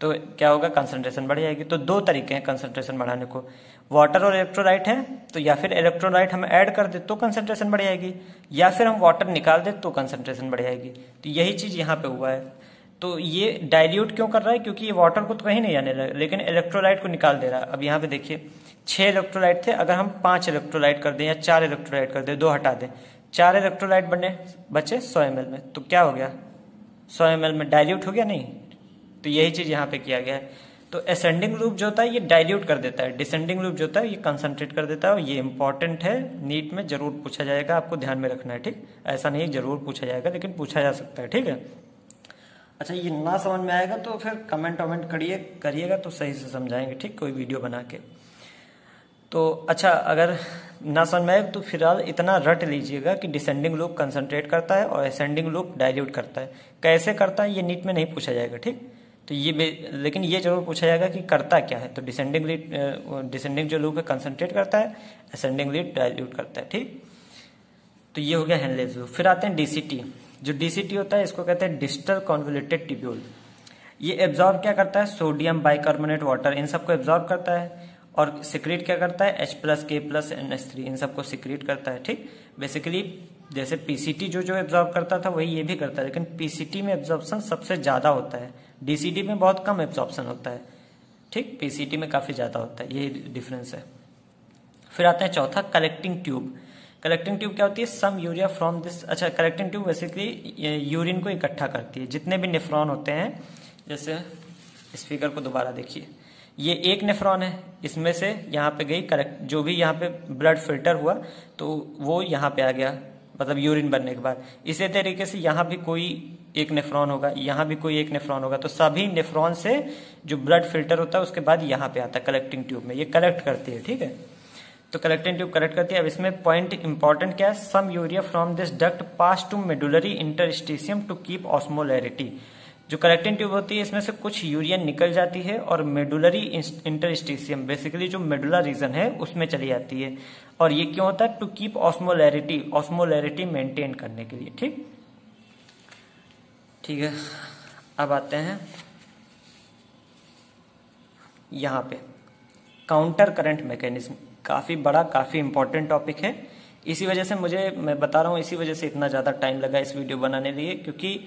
तो क्या होगा, कंसंट्रेशन बढ़ जाएगी। तो दो तरीके हैं कंसंट्रेशन बढ़ाने को, वाटर और इलेक्ट्रोलाइट है, तो या फिर इलेक्ट्रोलाइट हम ऐड कर दे तो कंसंट्रेशन बढ़ जाएगी, या फिर हम वाटर निकाल दे तो कंसंट्रेशन बढ़ जाएगी। तो यही चीज यहाँ पे हुआ है। तो ये डाइल्यूट क्यों कर रहा है, क्योंकि ये वाटर को तो कहीं नहीं जाने लगा, लेकिन इलेक्ट्रोलाइट को निकाल दे रहा है। अब यहाँ पे देखिए, छः इलेक्ट्रोलाइट थे, अगर हम पाँच इलेक्ट्रोलाइट कर दें या चार इलेक्ट्रोलाइट कर दें, दो हटा दें, चार इलेक्ट्रोलाइट बने बचे सौ एम एल में, तो क्या हो गया सौ एम एल में डाइल्यूट हो गया नहीं, तो यही चीज यहाँ पे किया गया है। तो असेंडिंग लूप जो होता है ये डाइल्यूट कर देता है, डिसेंडिंग लूप जो होता है ये कंसंट्रेट कर देता है, और ये इंपॉर्टेंट है, नीट में जरूर पूछा जाएगा, आपको ध्यान में रखना है ठीक, ऐसा नहीं जरूर पूछा जाएगा लेकिन पूछा जा सकता है ठीक है। अच्छा ये ना समझ में आएगा तो फिर कमेंट वमेंट करिए करिएगा तो सही से समझाएंगे ठीक, कोई वीडियो बना के। तो अच्छा अगर ना समझ में आए तो फिलहाल इतना रट लीजिएगा कि डिसेंडिंग लूप कंसंट्रेट करता है और असेंडिंग लूप डाइल्यूट करता है, कैसे करता है ये नीट में नहीं पूछा जाएगा ठीक, तो ये लेकिन ये जरूर पूछा जाएगा कि करता क्या है। तो डिसेंडिंग लूप डिसेंडिंग जो लूप है कंसंट्रेट करता है, असेंडिंग लूप डाइल्यूट करता है ठीक। तो ये हो गया हैंडलेस लूप। फिर आते हैं डीसीटी, जो डीसीटी होता है इसको कहते हैं डिजिटल कॉन्वोल्यूटेड ट्यूब्यूल। ये एब्जॉर्ब क्या करता है सोडियम बाइकार्बोनेट वाटर, इन सबको एब्जॉर्ब करता है, और सिक्रीट क्या करता है H plus K plus N S three, इन सबको सिक्रीट करता है ठीक। बेसिकली जैसे पीसीटी जो जो एब्जॉर्ब करता था वही ये भी करता है, लेकिन पीसीटी में एब्जॉर्प्शन सबसे ज्यादा होता है, डीसीटी में बहुत कम एब्जॉर्प्शन होता है ठीक, पीसीटी में काफी ज्यादा होता है, यही डिफरेंस है। फिर आता है चौथा कलेक्टिंग ट्यूब। कलेक्टिंग ट्यूब क्या होती है सम यूरिया फ्रॉम दिस, अच्छा कलेक्टिंग ट्यूब बेसिकली यूरिन को इकट्ठा करती है, जितने भी नेफ्रॉन होते हैं, जैसे स्पीकर को दोबारा देखिए, ये एक नेफ्रॉन है, इसमें से यहाँ पे गई कलेक्ट, जो भी यहाँ पे ब्लड फिल्टर हुआ तो वो यहाँ पे आ गया, मतलब यूरिन बनने के बाद। इसी तरीके से यहाँ भी कोई एक नेफ्रॉन होगा, यहाँ भी कोई एक नेफ्रॉन होगा, तो सभी नेफ्रॉन से जो ब्लड फिल्टर होता है उसके बाद यहाँ पे आता है कलेक्टिंग ट्यूब में, ये कलेक्ट करती है ठीक है। तो कलेक्टिंग ट्यूब कलेक्ट करती है। अब इसमें पॉइंट इंपॉर्टेंट क्या है, some urea from this duct pass to medullary interstitium to keep osmolarity. जो कलेक्टिंग ट्यूब होती है इसमें से कुछ यूरियन निकल जाती है और मेडुलरी इंटरस्टिशियम बेसिकली जो मेडुलर रीजन है उसमें चली जाती है, और ये क्यों होता है to keep osmolarity, osmolarity maintain करने के लिए ठीक ठीक है। अब आते हैं यहाँ पे काउंटर करंट मैकेनिज्म, काफी बड़ा काफी इंपॉर्टेंट टॉपिक है, इसी वजह से मुझे मैं बता रहा हूँ इसी वजह से इतना ज्यादा टाइम लगा इस वीडियो बनाने के लिए, क्योंकि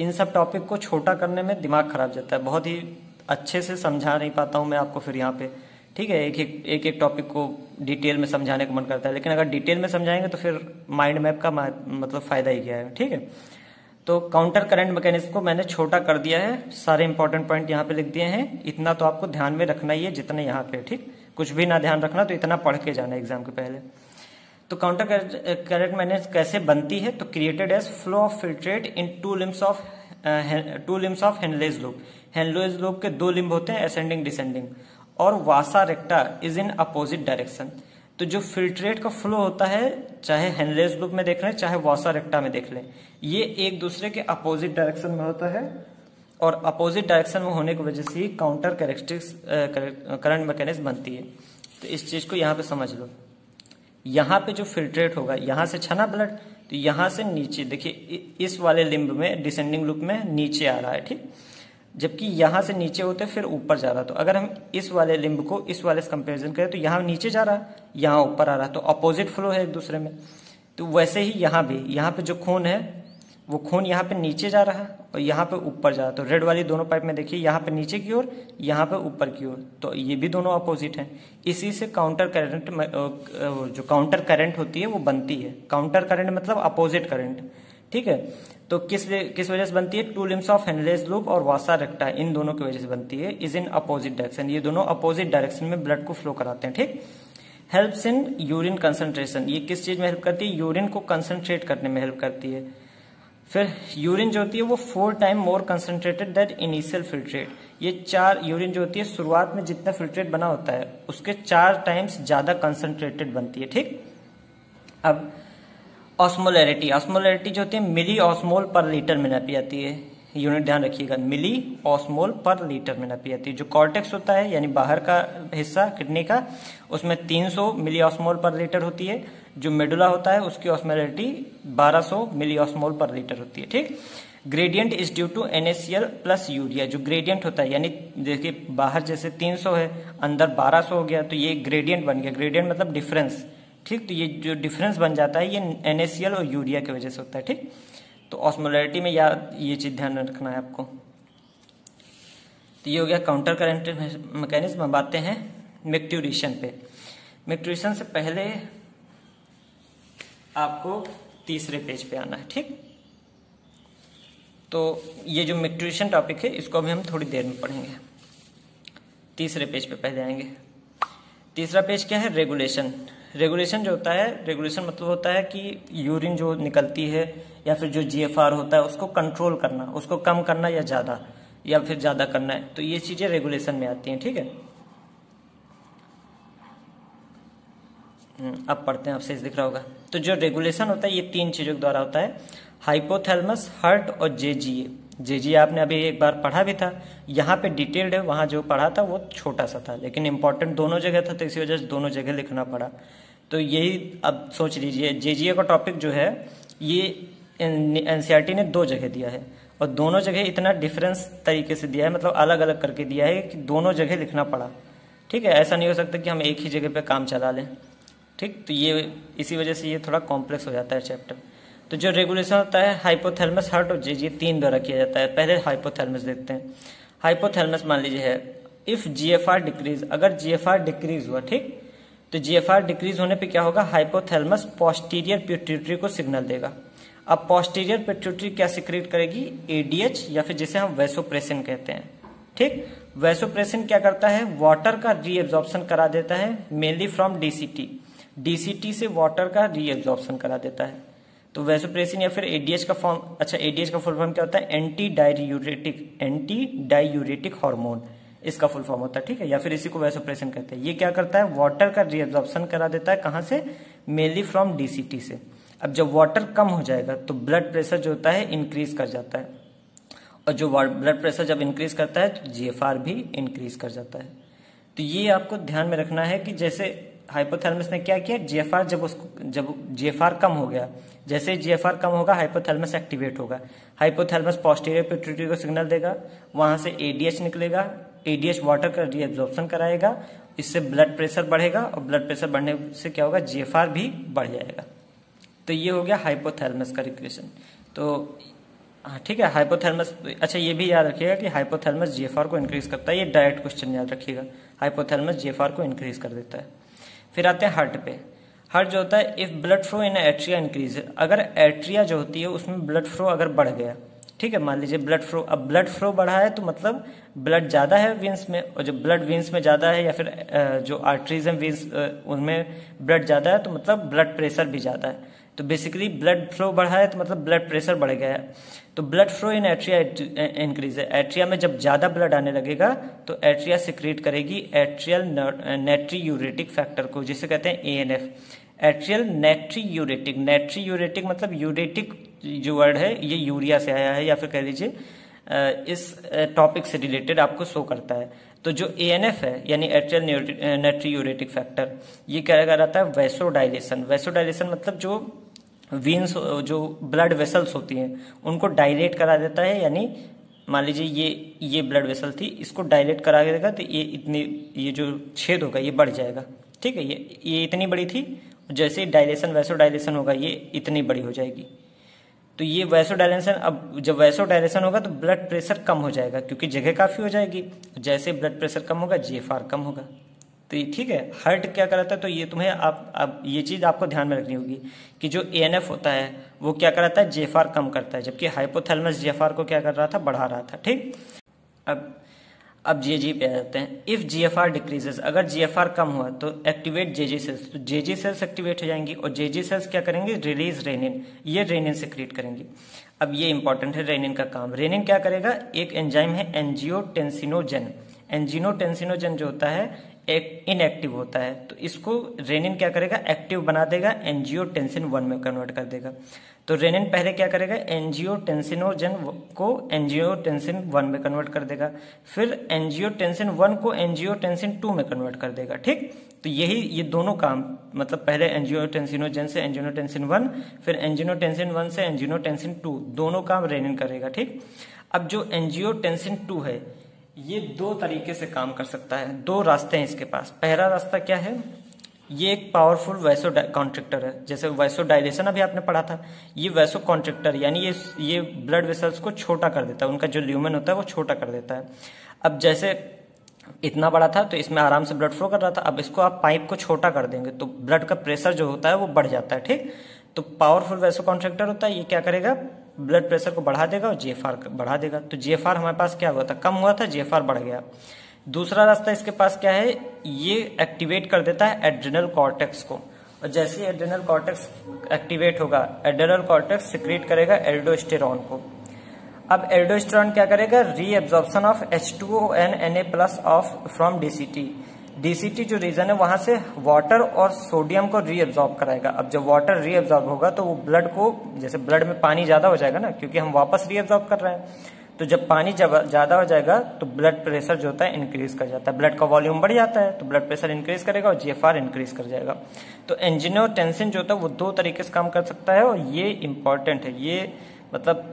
इन सब टॉपिक को छोटा करने में दिमाग खराब जाता है, बहुत ही अच्छे से समझा नहीं पाता हूँ मैं आपको फिर यहाँ पे ठीक है। एक एक एक एक टॉपिक को डिटेल में समझाने का मन करता है, लेकिन अगर डिटेल में समझाएंगे तो फिर माइंड मैप का मतलब फायदा ही क्या है ठीक है। तो काउंटर करंट मैकेनिज्म को मैंने छोटा कर दिया है, सारे इंपॉर्टेंट पॉइंट यहाँ पे लिख दिए हैं, इतना तो आपको ध्यान में रखना ही है जितने यहाँ पे ठीक, कुछ भी ना ध्यान रखना तो इतना पढ़ के जाना एग्जाम के पहले। तो काउंटर करंट मैकेनिज्म कैसे बनती है, तो created as flow of filtrate in two limbs of two limbs of Henle's loop. Henle's loop के दो लिम्ब होते हैं असेंडिंग डिसेंडिंग, और वासा रेक्टा is in opposite direction. तो जो फिल्ट्रेट का फ्लो होता है चाहे हैंडलेस लूप में देख लें चाहे वासा रेक्टा में देख लें, ये एक दूसरे के अपोजिट डायरेक्शन में होता है, और अपोजिट डायरेक्शन में होने की वजह से ही काउंटर करंट मैकेनिज्म बनती है। तो इस चीज को यहाँ पे समझ लो, यहाँ पे जो फिल्ट्रेट होगा यहाँ से छना ब्लड, तो यहाँ से नीचे देखिए इस वाले लिम्ब में डिसेंडिंग लूप में नीचे आ रहा है ठीक, जबकि यहाँ से नीचे होते फिर ऊपर जा रहा। तो अगर हम इस वाले लिम्ब को इस वाले से कंपेरिजन करें तो यहाँ नीचे जा रहा है यहाँ ऊपर आ रहा है, तो अपोजिट फ्लो है एक दूसरे में। तो वैसे ही यहाँ भी, यहाँ पे जो खून है वो खून यहाँ पे नीचे जा रहा है और यहाँ पे ऊपर जा रहा है। तो रेड वाली दोनों पाइप में देखिए यहाँ पे नीचे की ओर यहाँ पे ऊपर की ओर, तो ये भी दोनों अपोजिट हैं। इसी से काउंटर करंट जो काउंटर करंट होती है वो बनती है। काउंटर करंट मतलब अपोजिट करंट ठीक है। तो किस किस वजह से बनती है, two limbs of Henle's loop और वासा रेक्टा इन दोनों की वजह से बनती है, इज इन अपोजिट डायरेक्शन। ये दोनों अपोजिट डायरेक्शन में ब्लड को फ्लो कराते हैं ठीक। हेल्प्स इन यूरिन कंसंट्रेशन, ये किस चीज में हेल्प करती है, यूरिन को कंसंट्रेट करने में हेल्प करती है। फिर यूरिन जो होती है वो four time more concentrated that initial filtrate. ये चार यूरिन जो होती है शुरुआत में जितना फिल्ट्रेट बना होता है उसके चार टाइम्स ज्यादा कंसंट्रेटेड बनती है ठीक। अब ऑस्मोलैरिटी, ऑस्मोलैरिटी जो होती है मिली ऑस्मोल पर लीटर में नापी जाती है, यूनिट ध्यान रखिएगा मिली ऑस्मोल पर लीटर में नापी जाती है। जो कॉर्टेक्स होता है यानी बाहर का हिस्सा किडनी का, उसमें तीन सौ मिली ऑस्मोल पर लीटर होती है। जो मेडुला होता है उसकी ऑस्मोलैरिटी बारह सौ मिली ऑस्मोल पर लीटर होती है ठीक। Gradient is due to N A C L plus urea, जो ग्रेडियंट होता है यानी देखिए बाहर जैसे तीन सौ है अंदर बारह सौ हो गया तो ये ग्रेडियंट बन गया, ग्रेडियंट मतलब डिफरेंस ठीक। तो ये जो डिफरेंस बन जाता है ये एन ए सी एल और यूरिया की वजह से होता है ठीक। तो ऑस्मोलैरिटी में यार ये चीज ध्यान रखना है आपको। तो ये हो गया काउंटर करंट मैकेनिज्म। हम आते हैं मैक्ट्यूरेशन पे। मैक्ट्यूरेशन से पहले आपको तीसरे पेज पे आना है। ठीक, तो ये जो मैट्रिकुलेशन टॉपिक है इसको अभी हम थोड़ी देर में पढ़ेंगे। तीसरे पेज पे पहले आएंगे। तीसरा पेज क्या है? रेगुलेशन। रेगुलेशन जो होता है, रेगुलेशन मतलब होता है कि यूरिन जो निकलती है या फिर जो जीएफआर होता है उसको कंट्रोल करना, उसको कम करना या ज़्यादा या फिर ज़्यादा करना है, तो ये चीज़ें रेगुलेशन में आती हैं। ठीक है, अब पढ़ते हैं, आपसे दिख रहा होगा। तो जो रेगुलेशन होता है ये तीन चीज़ों के द्वारा होता है, हाइपोथैलेमस, हार्ट और जेजीए। जेजीए आपने अभी एक बार पढ़ा भी था, यहाँ पे डिटेल्ड है, वहाँ जो पढ़ा था वो छोटा सा था, लेकिन इम्पोर्टेंट दोनों जगह था तो इसी वजह से दोनों जगह लिखना पड़ा। तो यही अब सोच लीजिए, जेजीए का टॉपिक जो है ये एनसीईआरटी ने दो जगह दिया है और दोनों जगह इतना डिफरेंस तरीके से दिया है, मतलब अलग अलग करके दिया है कि दोनों जगह लिखना पड़ा। ठीक है, ऐसा नहीं हो सकता कि हम एक ही जगह पर काम चला लें। ठीक, तो ये इसी वजह से ये थोड़ा कॉम्प्लेक्स हो जाता है चैप्टर। तो जो रेगुलेशन होता है हाइपोथैलेमस, हार्ट और जेजीए तीन द्वारा किया जाता है। पहले हाइपोथैलेमस देखते हैं। हाइपोथैलेमस मान लीजिए है, इफ जीएफआर डिक्रीज, अगर जीएफआर डिक्रीज हुआ, ठीक, तो जीएफआर डिक्रीज होने पे क्या होगा, हाइपोथैलेमस पोस्टीरियर पिट्यूटरी को सिग्नल देगा। अब पोस्टीरियर पिट्यूटरी क्या सिक्रेट करेगी, एडीएच या फिर जिसे हम वैसोप्रेसिन कहते हैं। ठीक, वैसोप्रेसिन क्या करता है, वाटर का रीएब्जॉर्प्शन करा देता है, मेनली फ्रॉम डीसीटी। डीसीटी से वाटर का रीएब्जॉर्प्शन करा देता है। तो वैसोप्रेसिन या फिर एडीएच का फॉर्म, अच्छा एडीएच का फुल फॉर्म क्या होता है, anti diuretic, anti diuretic hormone इसका फुल फॉर्म होता है। ठीक है, या फिर इसी को वैसोप्रेसिन कहते हैं। ये क्या करता है, वाटर का रीएब्जॉर्प्शन करा देता है, कहाँ से, मेनली फ्रॉम डीसीटी से। अब जब वाटर कम हो जाएगा तो ब्लड प्रेशर जो होता है इंक्रीज कर जाता है, और जो ब्लड प्रेशर जब इंक्रीज करता है तो जीएफआर भी इंक्रीज कर जाता है। तो ये आपको ध्यान में रखना है कि जैसे हाइपोथैलेमस ने क्या किया, जीएफआर जब उसको जब जीएफआर कम हो गया, जैसे जीएफआर कम होगा हाइपोथैलेमस एक्टिवेट होगा, हाइपोथैलेमस पोस्टीरियर पिट्यूटरी को सिग्नल देगा, वहां से एडीएच निकलेगा, एडीएच वाटर का रीएब्जॉर्प्शन कराएगा, इससे ब्लड प्रेशर बढ़ेगा और ब्लड प्रेशर बढ़ने से क्या होगा, जीएफआर भी बढ़ जाएगा। तो ये हो गया हाइपोथैलेमस का रिक्वेशन। तो हाँ ठीक है, हाइपोथैलेमस, अच्छा ये भी याद रखिएगा कि हाइपोथैलेमस जीएफआर को इंक्रीज करता है, ये डायरेक्ट क्वेश्चन याद रखिएगा, हाइपोथैलेमस जीएफआर को इंक्रीज कर देता है। फिर आते हैं हार्ट पे। हार्ट जो होता है, if blood flow in atria increase, अगर एट्रिया जो होती है उसमें ब्लड फ्लो अगर बढ़ गया, ठीक है, मान लीजिए ब्लड फ्लो, अब ब्लड फ्लो बढ़ा है तो मतलब ब्लड ज़्यादा है वेंस में, और जब ब्लड वेंस में ज़्यादा है या फिर जो आर्टरीज हैं वेंस उनमें ब्लड ज़्यादा है तो मतलब ब्लड प्रेशर भी ज़्यादा है। तो बेसिकली ब्लड फ्लो बढ़ा है तो मतलब ब्लड प्रेशर बढ़ गया है। तो blood flow in atria increase है, एट्रिया में जब ज़्यादा ब्लड आने लगेगा तो एट्रिया सिक्रेट करेगी एट्रियल नेट्रीयूरेटिक फैक्टर को, जिसे कहते हैं एएनएफ। एट्रियल नेट्रीयूरेटिक, नेट्रीयूरेटिक मतलब यूरेटिक जो वर्ड है ये यूरिया से आया है या फिर कह लीजिए इस टॉपिक से रिलेटेड आपको शो करता है। तो जो एएनएफ है यानी एट्रियल नेट्रीयूरेटिक फैक्टर, ये क्या कहलाता है, वैसोडाइलेशन। वैसोडाइलेशन मतलब जो वेन्स, जो ब्लड वेसल्स होती हैं उनको डायलेट करा देता है, यानी मान लीजिए ये ये ब्लड वेसल थी, इसको डायलेट करा देगा तो ये इतनी, ये जो छेद होगा ये बढ़ जाएगा। ठीक है, ये ये इतनी बड़ी थी, जैसे डायलेशन वैसोडाइलेशन होगा ये इतनी बड़ी हो जाएगी। तो ये वैसोडाइलेशन, अब जब वैसोडाइलेशन होगा तो ब्लड प्रेशर कम हो जाएगा क्योंकि जगह काफ़ी हो जाएगी, जैसे ब्लड प्रेशर कम होगा जीएफआर कम होगा। तो ये ठीक है, हार्ट क्या कराता है, तो ये तुम्हें आप आप ये चीज़ आपको ध्यान में रखनी होगी कि जो एएनएफ होता है वो क्या कराता है, जीएफआर कम करता है, जबकि हाइपोथैलेमस जीएफआर को क्या कर रहा था, बढ़ा रहा था। ठीक, अब अब जेजी पे आ जाते हैं। इफ़ जीएफआर डिक्रीजेस, अगर जीएफआर कम हुआ तो एक्टिवेट जेजी सेल्स, तो जेजी सेल्स एक्टिवेट हो जाएंगी और जेजी सेल्स क्या करेंगे, रिलीज रेनिन, ये रेनिन सिक्रीट करेंगी। अब ये इंपॉर्टेंट है, रेनिन का काम, रेनिन क्या करेगा, एक एंजाइम है एंजियोटेंसिनोजेन, एंजियोटेंसिनोजेन जो होता है एक इनएक्टिव होता है, तो इसको रेनिन क्या करेगा, एक्टिव बना देगा, एंजियोटेंसिन वन में कन्वर्ट कर देगा। तो रेनिन पहले क्या करेगा, एंजियोटेंसिनोजेन को एंजियोटेंसिन वन में कन्वर्ट कर देगा, फिर एंजियोटेंसिन वन को एंजियोटेंसिन टू में कन्वर्ट कर देगा। ठीक, तो यही ये दोनों काम, मतलब पहले एंजियोटेंसिनोजेन से एंजियोटेंसिन वन, फिर एंजियोटेंसिन वन से एंजियोटेंसिन टू, दोनों काम रेनिन करेगा। ठीक, अब जो एंजियोटेंसिन टू है ये दो तरीके से काम कर सकता है, दो रास्ते हैं इसके पास। पहला रास्ता क्या है, ये एक पावरफुल वैसो कॉन्ट्रेक्टर है, जैसे वैसो डायलेशन अभी आपने पढ़ा था, ये वैसो कॉन्ट्रेक्टर यानी ये ये ब्लड वेसल्स को छोटा कर देता है, उनका जो ल्यूमेन होता है वो छोटा कर देता है। अब जैसे इतना बड़ा था तो इसमें आराम से ब्लड फ्लो कर रहा था, अब इसको आप पाइप को छोटा कर देंगे तो ब्लड का प्रेशर जो होता है वो बढ़ जाता है। ठीक, तो पावरफुल वैसो कॉन्ट्रैक्टर होता है, ये क्या करेगा ब्लड प्रेशर को बढ़ा देगा और जीएफआर बढ़ा देगा। तो जीएफआर हमारे पास क्या हुआ था, कम हुआ था, जीएफआर बढ़ गया। दूसरा रास्ता इसके पास क्या है, ये एक्टिवेट कर देता है एड्रेनल कॉर्टेक्स को, और जैसे एड्रेनल कॉर्टेक्स एक्टिवेट होगा एड्रेनल कॉर्टेक्स सिक्रेट करेगा एल्डोस्टेरॉन को। अब एल्डोस्टेरॉन क्या करेगा, reabsorption of H two O and N A plus of from डीसीटी। डीसीटी जो रीजन है वहां से वाटर और सोडियम को रीअब्जॉर्ब कराएगा। अब जब वाटर रीअब्जॉर्ब होगा तो वो ब्लड को, जैसे ब्लड में पानी ज्यादा हो जाएगा ना, क्योंकि हम वापस रीअब्जॉर्ब कर रहे हैं, तो जब पानी ज्यादा हो जाएगा तो ब्लड प्रेशर जो होता है इंक्रीज कर जाता है, ब्लड का वॉल्यूम बढ़ जाता है, तो ब्लड प्रेशर इंक्रीज करेगा और जीएफआर इंक्रीज कर जाएगा। तो एंजियोटेंसिन जो होता है वो दो तरीके से काम कर सकता है, और ये इंपॉर्टेंट है, ये मतलब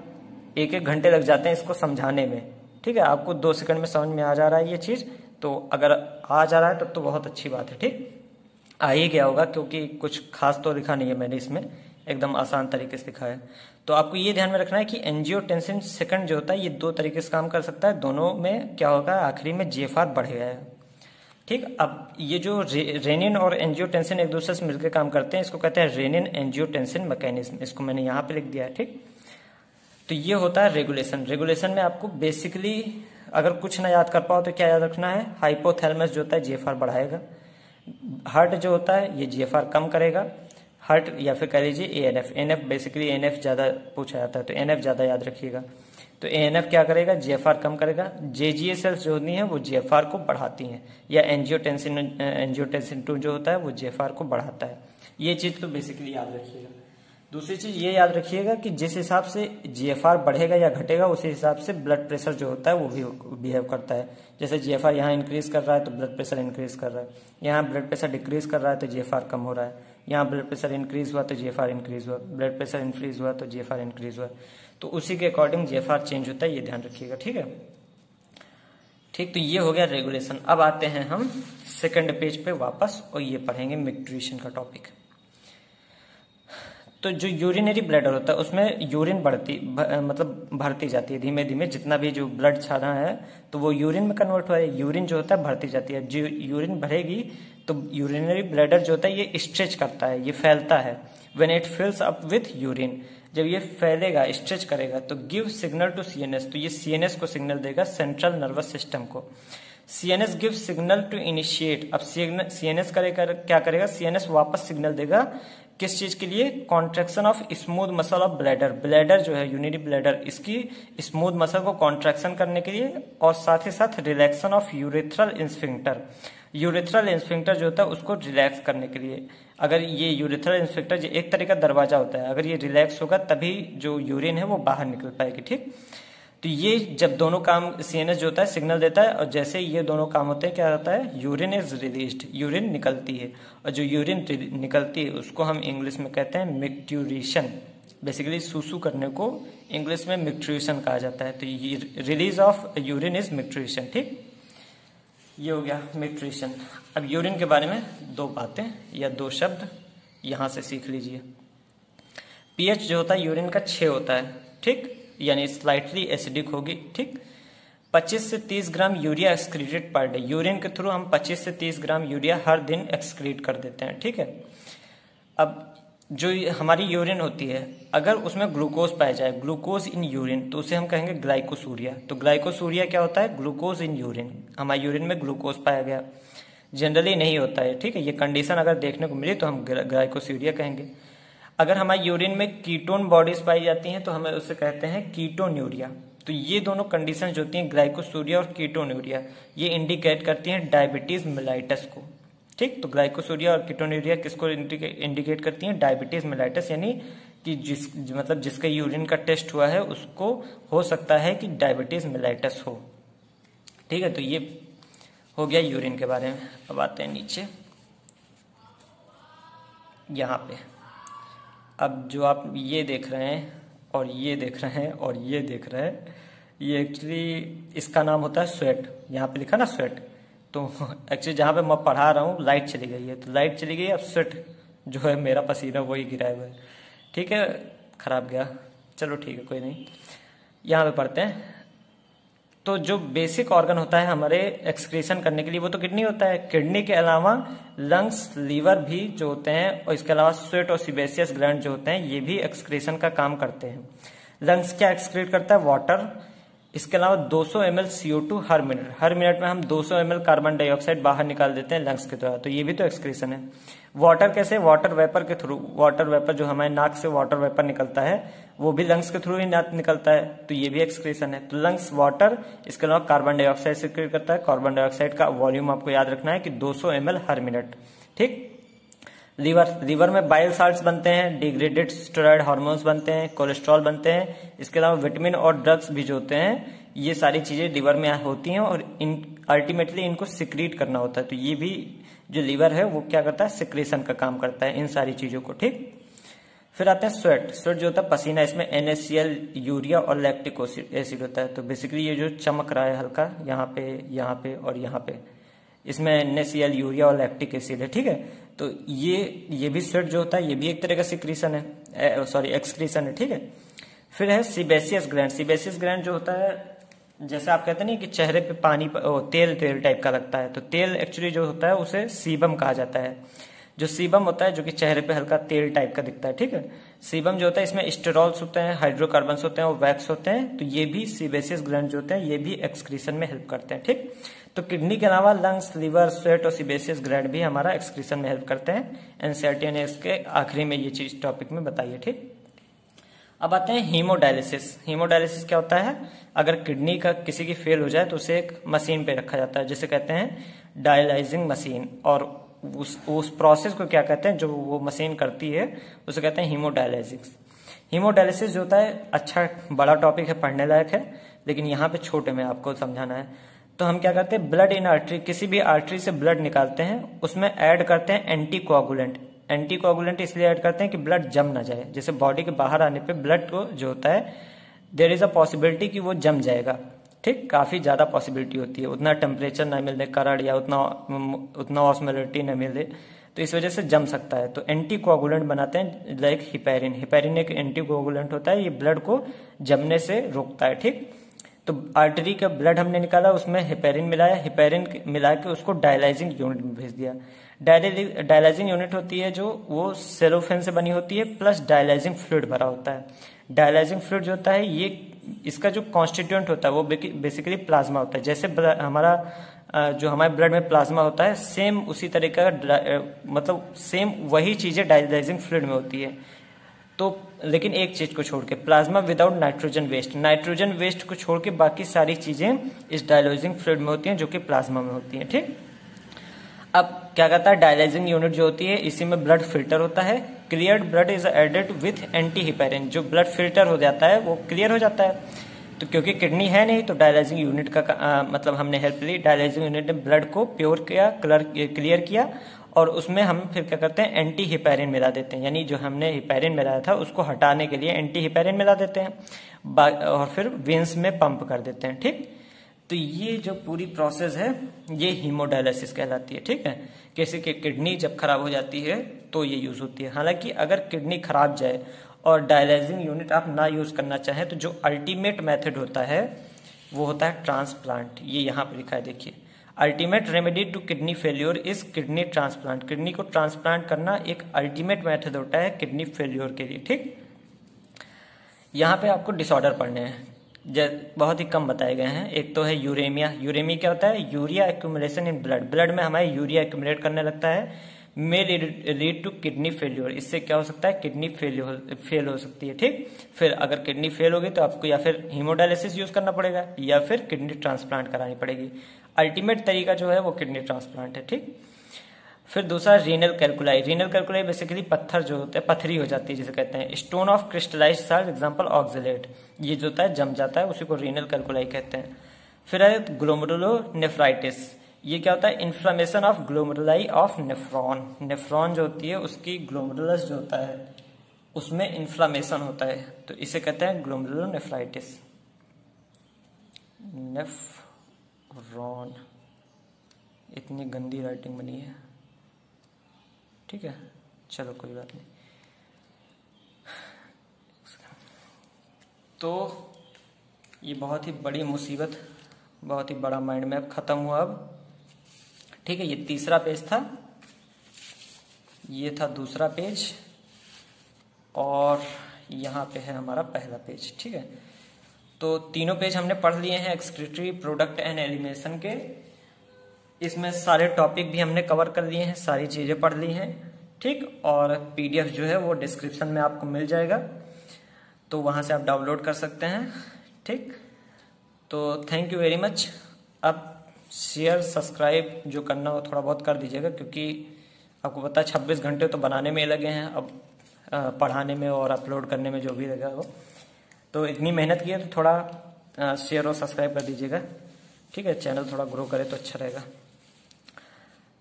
एक एक घंटे लग जाते हैं इसको समझाने में, ठीक है। आपको दो सेकंड में समझ में आ जा रहा है ये चीज, तो अगर आ जा रहा है तब तो, तो बहुत अच्छी बात है, ठीक आ ही गया होगा, क्योंकि कुछ खास तो लिखा नहीं है मैंने इसमें, एकदम आसान तरीके से लिखा है। तो आपको ये ध्यान में रखना है कि एंजियोटेंसिन सेकंड जो होता है ये दो तरीके से काम कर सकता है, दोनों में क्या होगा आखिरी में जीएफआर बढ़ गया है, ठीक। अब ये जो रे, रेनिन और एंजियोटेंसिन एक दूसरे से मिलकर काम करते हैं, इसको कहते हैं रेनिन एंजियोटेंसिन मैकेनिज्म, इसको मैंने यहाँ पे लिख दिया है, ठीक। तो ये होता है रेगुलेशन। रेगुलेशन में आपको बेसिकली अगर कुछ ना याद कर पाओ तो क्या याद रखना है, हाइपोथैलेमस जो होता है जीएफआर बढ़ाएगा, हार्ट जो होता है ये जीएफआर कम करेगा, हार्ट या फिर कह लीजिए एएनएफ, एएनएफ बेसिकली एएनएफ ज्यादा पूछा जाता है तो एएनएफ ज्यादा याद रखिएगा। तो एएनएफ क्या करेगा, जीएफआर कम करेगा, जेजीए सेल्स जो होती हैं वो जीएफआर को बढ़ाती हैं, या एंजियोटेंसिन एंजियोटेंसिन टू जो होता है वो जीएफआर को बढ़ाता है, ये चीज तो बेसिकली याद रखिएगा। दूसरी चीज ये याद रखिएगा कि जिस हिसाब से जीएफआर बढ़ेगा या घटेगा उसी हिसाब से ब्लड प्रेशर जो होता है वो भी बिहेव करता है। जैसे जीएफआर यहाँ इंक्रीज कर रहा है तो ब्लड प्रेशर इंक्रीज कर रहा है, यहाँ ब्लड प्रेशर डिक्रीज कर रहा है तो जीएफआर कम हो रहा है, यहाँ ब्लड प्रेशर इंक्रीज हुआ तो जीएफआर इंक्रीज हुआ, ब्लड प्रेशर इंक्रीज हुआ तो जीएफआर इंक्रीज हुआ, तो उसी के अकॉर्डिंग जीएफआर चेंज होता है, ये ध्यान रखिएगा, ठीक है। ठीक, तो ये हो गया रेगुलेशन। अब आते हैं हम सेकेंड पेज पे वापस और ये पढ़ेंगे न्यूट्रिशन का टॉपिक। तो जो यूरिनरी ब्लैडर होता है उसमें यूरिन बढ़ती भ, मतलब भरती जाती है धीमे धीमे, जितना भी जो ब्लड छाना है तो वो यूरिन में कन्वर्ट हुआ है, यूरिन जो होता है भरती जाती है। जो यूरिन भरेगी तो यूरिनरी ब्लैडर जो होता है ये स्ट्रेच करता है, ये फैलता है। When it fills up with urine, जब ये फैलेगा स्ट्रेच करेगा तो गिव सिग्नल टू सीएनएस, तो ये सीएनएस को सिग्नल देगा, सेंट्रल नर्वस सिस्टम को। CNS give signal to initiate, अब सीएनएस करेगा क्या करेगा, सीएनएस वापस सिग्नल देगा किस चीज के लिए, contraction of smooth muscle of bladder. Bladder जो है यूरिनरी ब्लैडर, इसकी स्मूथ मसल को कॉन्ट्रैक्शन करने के लिए, और साथ ही साथ relaxation of urethral sphincter. Urethral sphincter जो होता है उसको रिलैक्स करने के लिए, अगर ये यूरेथ्रल इंस्फिंक्टर एक तरह का दरवाजा होता है, अगर ये रिलैक्स होगा तभी जो यूरिन है वो बाहर निकल पाएगी, ठीक। तो ये जब दोनों काम, सीएनएस जो होता है सिग्नल देता है और जैसे ये दोनों काम होते हैं क्या होता है, यूरिन इज रिलीज्ड, यूरिन निकलती है, और जो यूरिन निकलती है उसको हम इंग्लिश में कहते हैं मिक्ट्यूरेशन। बेसिकली सूसू करने को इंग्लिश में मिक्ट्यूरेशन कहा जाता है। तो ये release of urine is मिक्ट्यूरेशन, ठीक। ये हो गया मिक्ट्यूरेशन। अब यूरिन के बारे में दो बातें या दो शब्द यहाँ से सीख लीजिए। पीएच जो होता है यूरिन का छः होता है, ठीक, यानी स्लाइटली एसिडिक होगी, ठीक। पच्चीस से तीस gram urea excreted per day, urine के थ्रू हम पच्चीस से तीस ग्राम यूरिया हर दिन एक्सक्रीट कर देते हैं, ठीक है। अब जो हमारी यूरिन होती है अगर उसमें ग्लूकोज पाया जाए, ग्लूकोज इन यूरिन, तो उसे हम कहेंगे ग्लाइकोसूरिया। तो ग्लाइकोसूरिया क्या होता है, ग्लूकोज इन यूरिन, हमारी यूरिन में ग्लूकोज पाया गया, जनरली नहीं होता है, ठीक है। ये कंडीशन अगर देखने को मिली तो हम ग्लाइकोसूरिया कहेंगे। अगर हमारे यूरिन में कीटोन बॉडीज पाई जाती हैं तो हमें उसे कहते हैं कीटोन्यूरिया। तो ये दोनों कंडीशन जो होती हैं, ग्लाइकोसूरिया और कीटोन्यूरिया, ये इंडिकेट करती हैं डायबिटीज मेलाइटस को, ठीक। तो ग्लाइकोसूरिया और कीटोन्यूरिया किसको इंडिकेट करती हैं, डायबिटीज मेलाइटस, यानी कि जिस मतलब जिसके यूरिन का टेस्ट हुआ है उसको हो सकता है कि डायबिटीज मेलाइटस हो, ठीक है। तो ये हो गया यूरिन के बारे में। अब आते हैं नीचे यहाँ पे। अब जो आप ये देख रहे हैं और ये देख रहे हैं और ये देख रहे हैं, ये एक्चुअली इसका नाम होता है स्वेट। यहाँ पे लिखा ना स्वेट, तो एक्चुअली जहाँ पे मैं पढ़ा रहा हूँ लाइट चली गई है, तो लाइट चली गई, अब स्वेट जो है मेरा पसीना वही गिरा हुआ है, ठीक है, खराब गया, चलो ठीक है कोई नहीं। यहाँ पे पढ़ते हैं तो जो बेसिक ऑर्गन होता है हमारे एक्सक्रीशन करने के लिए वो तो किडनी होता है। किडनी के अलावा लंग्स, लीवर भी जो होते हैं, और इसके अलावा स्वेट और सीबेसियस ग्लैंड जो होते हैं ये भी एक्सक्रीशन का काम करते हैं। लंग्स क्या एक्सक्रीट करता है? वाटर। इसके अलावा दो सौ M L C O two हर मिनट, हर मिनट में हम दो सौ एम एल कार्बन डाइऑक्साइड बाहर निकाल देते हैं लंग्स के द्वारा, तो ये भी तो एक्सक्रीशन है। वाटर कैसे? वाटर वेपर के थ्रू। वाटर वेपर जो हमारे नाक से वाटर वेपर निकलता है वो भी लंग्स के थ्रू ही निकलता है, तो ये भी एक्सक्रीशन है। तो लंग्स, वाटर, इसके अलावा कार्बन डाइऑक्साइड सिक्रीट करता है। कार्बन डाइऑक्साइड का वॉल्यूम आपको याद रखना है कि दो सौ एम एल हर मिनट। ठीक। लीवर, लीवर में बाइल साल्ट्स बनते हैं, डिग्रेडेड स्टेरॉयड हार्मोन्स बनते हैं, कोलेस्ट्रॉल बनते हैं, इसके अलावा विटामिन और ड्रग्स भी जो होते हैं ये सारी चीजें लीवर में होती हैं और इन अल्टीमेटली इनको सिक्रीट करना होता है। तो ये भी जो लीवर है वो क्या करता है? सिक्रीशन का काम करता है इन सारी चीजों को। ठीक। फिर आते हैं स्वेट। स्वेट जो होता है पसीना, इसमें N A C L, urea और लैक्टिक एसिड होता है। तो बेसिकली ये जो चमक रहा है हल्का, यहाँ पे, यहाँ पे और यहाँ पे, इसमें N A C L, urea और लैक्टिक एसिड है। ठीक है। तो ये ये भी स्वेट जो होता है ये भी एक तरह का सिक्रीशन है, सॉरी एक्सक्रीशन है। ठीक है। फिर है सीबेसियस ग्लैंड। सीबेसियस ग्लैंड जो होता है, जैसे आप कहते हैं ना कि चेहरे पे पानी ओ, तेल तेल टाइप का लगता है, तो तेल एक्चुअली जो होता है उसे सीबम कहा जाता है। जो सीबम होता है जो कि चेहरे पे हल्का तेल टाइप का दिखता है। ठीक है। सीबम जो होता है इसमें स्टेरॉल्स होते हैं, हाइड्रोकार्बन्स होते हैं और वैक्स होते हैं, तो ये भी सीबेसियस ग्लैंड जो होते हैं ये भी एक्सक्रीशन में हेल्प करते हैं। ठीक। तो किडनी के अलावा लंग्स, लीवर, स्वेट और सीबेसियस ग्लैंड भी हमारा एक्सक्रीशन में हेल्प करते हैं। N C E R T ने इसके आखिरी में ये चीज टॉपिक में बताइए। ठीक। अब आते हैं हीमोडायलिसिस। हीमोडायलिसिस क्या होता है? अगर किडनी का किसी की फेल हो जाए तो उसे एक मशीन पे रखा जाता है जिसे कहते हैं डायलाइजिंग मशीन, और उस उस प्रोसेस को क्या कहते हैं जो वो मशीन करती है उसे कहते हैं हीमोडायलिसिस। हीमोडायलिसिस जो होता है अच्छा बड़ा टॉपिक है, पढ़ने लायक है, लेकिन यहाँ पे छोटे में आपको समझाना है। तो हम क्या करते हैं, ब्लड इन आर्टरी, किसी भी आर्टरी से ब्लड निकालते हैं, उसमें ऐड करते हैं एंटी कोआगुलेंट। एंटी कोआगुलेंट इसलिए ऐड करते हैं कि ब्लड जम ना जाए। जैसे बॉडी के बाहर आने पे ब्लड को जो होता है देयर इज अ पॉसिबिलिटी कि वो जम जाएगा। ठीक। काफी ज्यादा पॉसिबिलिटी होती है, उतना टेम्परेचर ना मिलने कारण या उतना उतना ऑस्मोलरिटी ना मिले, तो इस वजह से जम सकता है। तो एंटी कोआगुलेंट बनाते हैं लाइक हिपेरिन। हिपेरिन एक एंटी कोआगुलेंट होता है, ये ब्लड को जमने से रोकता है। ठीक। तो आर्टरी का ब्लड हमने निकाला, उसमें हिपेरिन मिलाया, हिपेरिन मिला के उसको डायलाइजिंग यूनिट में भेज दिया। डायलाइजिंग यूनिट होती है जो वो सेलोफेन से बनी होती है प्लस डायलाइजिंग फ्लूइड भरा होता है। डायलाइजिंग फ्लूइड जो होता है ये इसका जो कॉन्स्टिट्यूएंट होता है वो बेसिकली प्लाज्मा होता है। जैसे हमारा जो हमारे ब्लड में प्लाज्मा होता है सेम उसी तरह का, मतलब सेम वही चीजें डायलाइजिंग फ्लूइड में होती है। तो लेकिन एक चीज को छोड़ के, plasma without nitrogen waste, nitrogen waste को छोड़ के बाकी सारी चीजें इस डायलाइजिंग फ्लूइड में होती हैं जो कि प्लाज्मा में होती हैं। ठीक। अब क्या कहता है, डायलाइजिंग यूनिट जो होती है इसी में ब्लड फिल्टर होता है। Cleared blood is added with anti heparin. जो ब्लड फिल्टर हो जाता है वो क्लियर हो जाता है। तो क्योंकि किडनी है नहीं तो डायलाइजिंग यूनिट का आ, मतलब हमने हेल्प ली। डायलाइजिंग यूनिट ने ब्लड को प्योर किया, कलर क्लियर किया, और उसमें हम फिर क्या करते हैं एंटी हिपेरिन मिला देते हैं। यानी जो हमने हिपेरिन मिलाया था उसको हटाने के लिए एंटी हिपेरिन मिला देते हैं और फिर वेंस में पंप कर देते हैं। ठीक। तो ये जो पूरी प्रोसेस है ये हीमोडायलिसिस कहलाती है। ठीक है। किसी की किडनी जब खराब हो जाती है तो ये यूज होती है। हालांकि अगर किडनी खराब जाए और डायलाइजिंग यूनिट आप ना यूज करना चाहें तो जो अल्टीमेट मेथड होता है वो होता है ट्रांसप्लांट। ये यहाँ पर लिखा है, देखिए, ultimate remedy to kidney failure is kidney transplant. Kidney को ट्रांसप्लांट करना एक अल्टीमेट मेथड होता है किडनी फेल्योर के लिए। ठीक। यहाँ पे आपको डिसऑर्डर पढ़ने हैं, बहुत ही कम बताए गए हैं। एक तो है यूरेमिया। यूरेमिया क्या होता है? Urea accumulation in blood. Blood में हमारे यूरिया एक्यूमुलेट करने लगता है, may lead to kidney failure. इससे क्या हो सकता है? किडनी फेल्योर फेल हो सकती है। ठीक। फिर अगर किडनी फेल होगी तो आपको या फिर हीमोडायलिसिस यूज करना पड़ेगा या फिर किडनी ट्रांसप्लांट करानी पड़ेगी। अल्टीमेट तरीका जो है वो किडनी ट्रांसप्लांट है। ठीक। फिर दूसरा renal calculi. Renal calculi basically पत्थर जो होता है, पत्थरी हो जाती है जिसे कहते हैं, stone of crystallise salt example oxalate, ये जो होता है जम जाता है, उसी को रीनल कैलकुलाई कहते हैं। फिर है ग्लोमेरुलो नेफ्राइटिस। ये क्या होता है? Inflammation of glomeruli of नेफ्रॉन। नेफ्रॉन जो होती है उसकी ग्लोमेरुलस जो होता है उसमें इन्फ्लामेशन होता है, तो इसे कहते हैं ग्लोमेरुलो नेफ्राइटिस। नेफ्रॉन, इतनी गंदी राइटिंग बनी है। ठीक है, चलो कोई बात नहीं। तो ये बहुत ही बड़ी मुसीबत बहुत ही बड़ा माइंड मैप खत्म हुआ अब। ठीक है, ये तीसरा पेज था, ये था दूसरा पेज, और यहाँ पे है हमारा पहला पेज। ठीक है, तो तीनों पेज हमने पढ़ लिए हैं एक्सक्रीटरी, प्रोडक्ट एंड एलिमिनेशन के। इसमें सारे टॉपिक भी हमने कवर कर लिए हैं, सारी चीज़ें पढ़ ली हैं। ठीक, और पीडीएफ जो है वो डिस्क्रिप्शन में आपको मिल जाएगा, तो वहाँ से आप डाउनलोड कर सकते हैं। ठीक, तो थैंक यू वेरी मच। अब शेयर सब्सक्राइब जो करना हो थोड़ा बहुत कर दीजिएगा, क्योंकि आपको पता है छब्बीस घंटे तो बनाने में ही लगे हैं, अब पढ़ाने में और अपलोड करने में जो भी लगा हो, तो इतनी मेहनत की है तो थोड़ा शेयर और सब्सक्राइब कर दीजिएगा। ठीक है, चैनल थोड़ा ग्रो करे तो अच्छा रहेगा।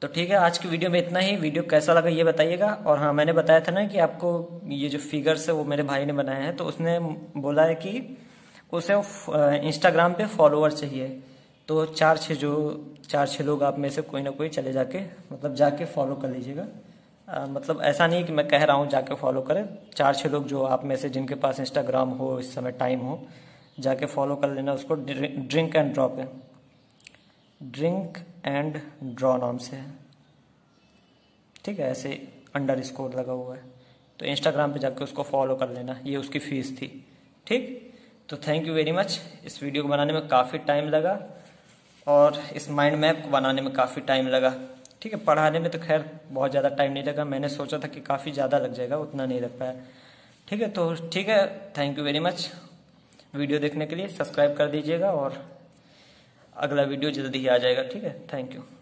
तो ठीक है, आज की वीडियो में इतना ही। वीडियो कैसा लगा ये बताइएगा। और हाँ, मैंने बताया था ना कि आपको ये जो फिगर्स है वो मेरे भाई ने बनाए हैं, तो उसने बोला है कि उसे इंस्टाग्राम पे फॉलोअर चाहिए, तो चार छः जो चार छः लोग आप में से कोई ना कोई चले जाके मतलब जाके फॉलो कर लीजिएगा। आ, मतलब ऐसा नहीं कि मैं कह रहा हूँ जाके फॉलो करें, चार छः लोग जो आप में से जिनके पास इंस्टाग्राम हो, इस समय टाइम हो, जाके फॉलो कर लेना उसको। ड्रिंक एंड ड्रॉ पे, ड्रिंक एंड ड्रॉ नाम से है। ठीक है, ऐसे अंडर स्कोर लगा हुआ है, तो इंस्टाग्राम पे जाके उसको फॉलो कर लेना। ये उसकी फीस थी। ठीक, तो थैंक यू वेरी मच। इस वीडियो को बनाने में काफ़ी टाइम लगा और इस माइंड मैप को बनाने में काफ़ी टाइम लगा। ठीक है, पढ़ाने में तो खैर बहुत ज़्यादा टाइम नहीं लगा, मैंने सोचा था कि काफ़ी ज़्यादा लग जाएगा, उतना नहीं लग पाया। ठीक है, तो ठीक है, thank you very much video देखने के लिए। सब्सक्राइब कर दीजिएगा और अगला वीडियो जल्दी ही आ जाएगा। ठीक है, थैंक यू।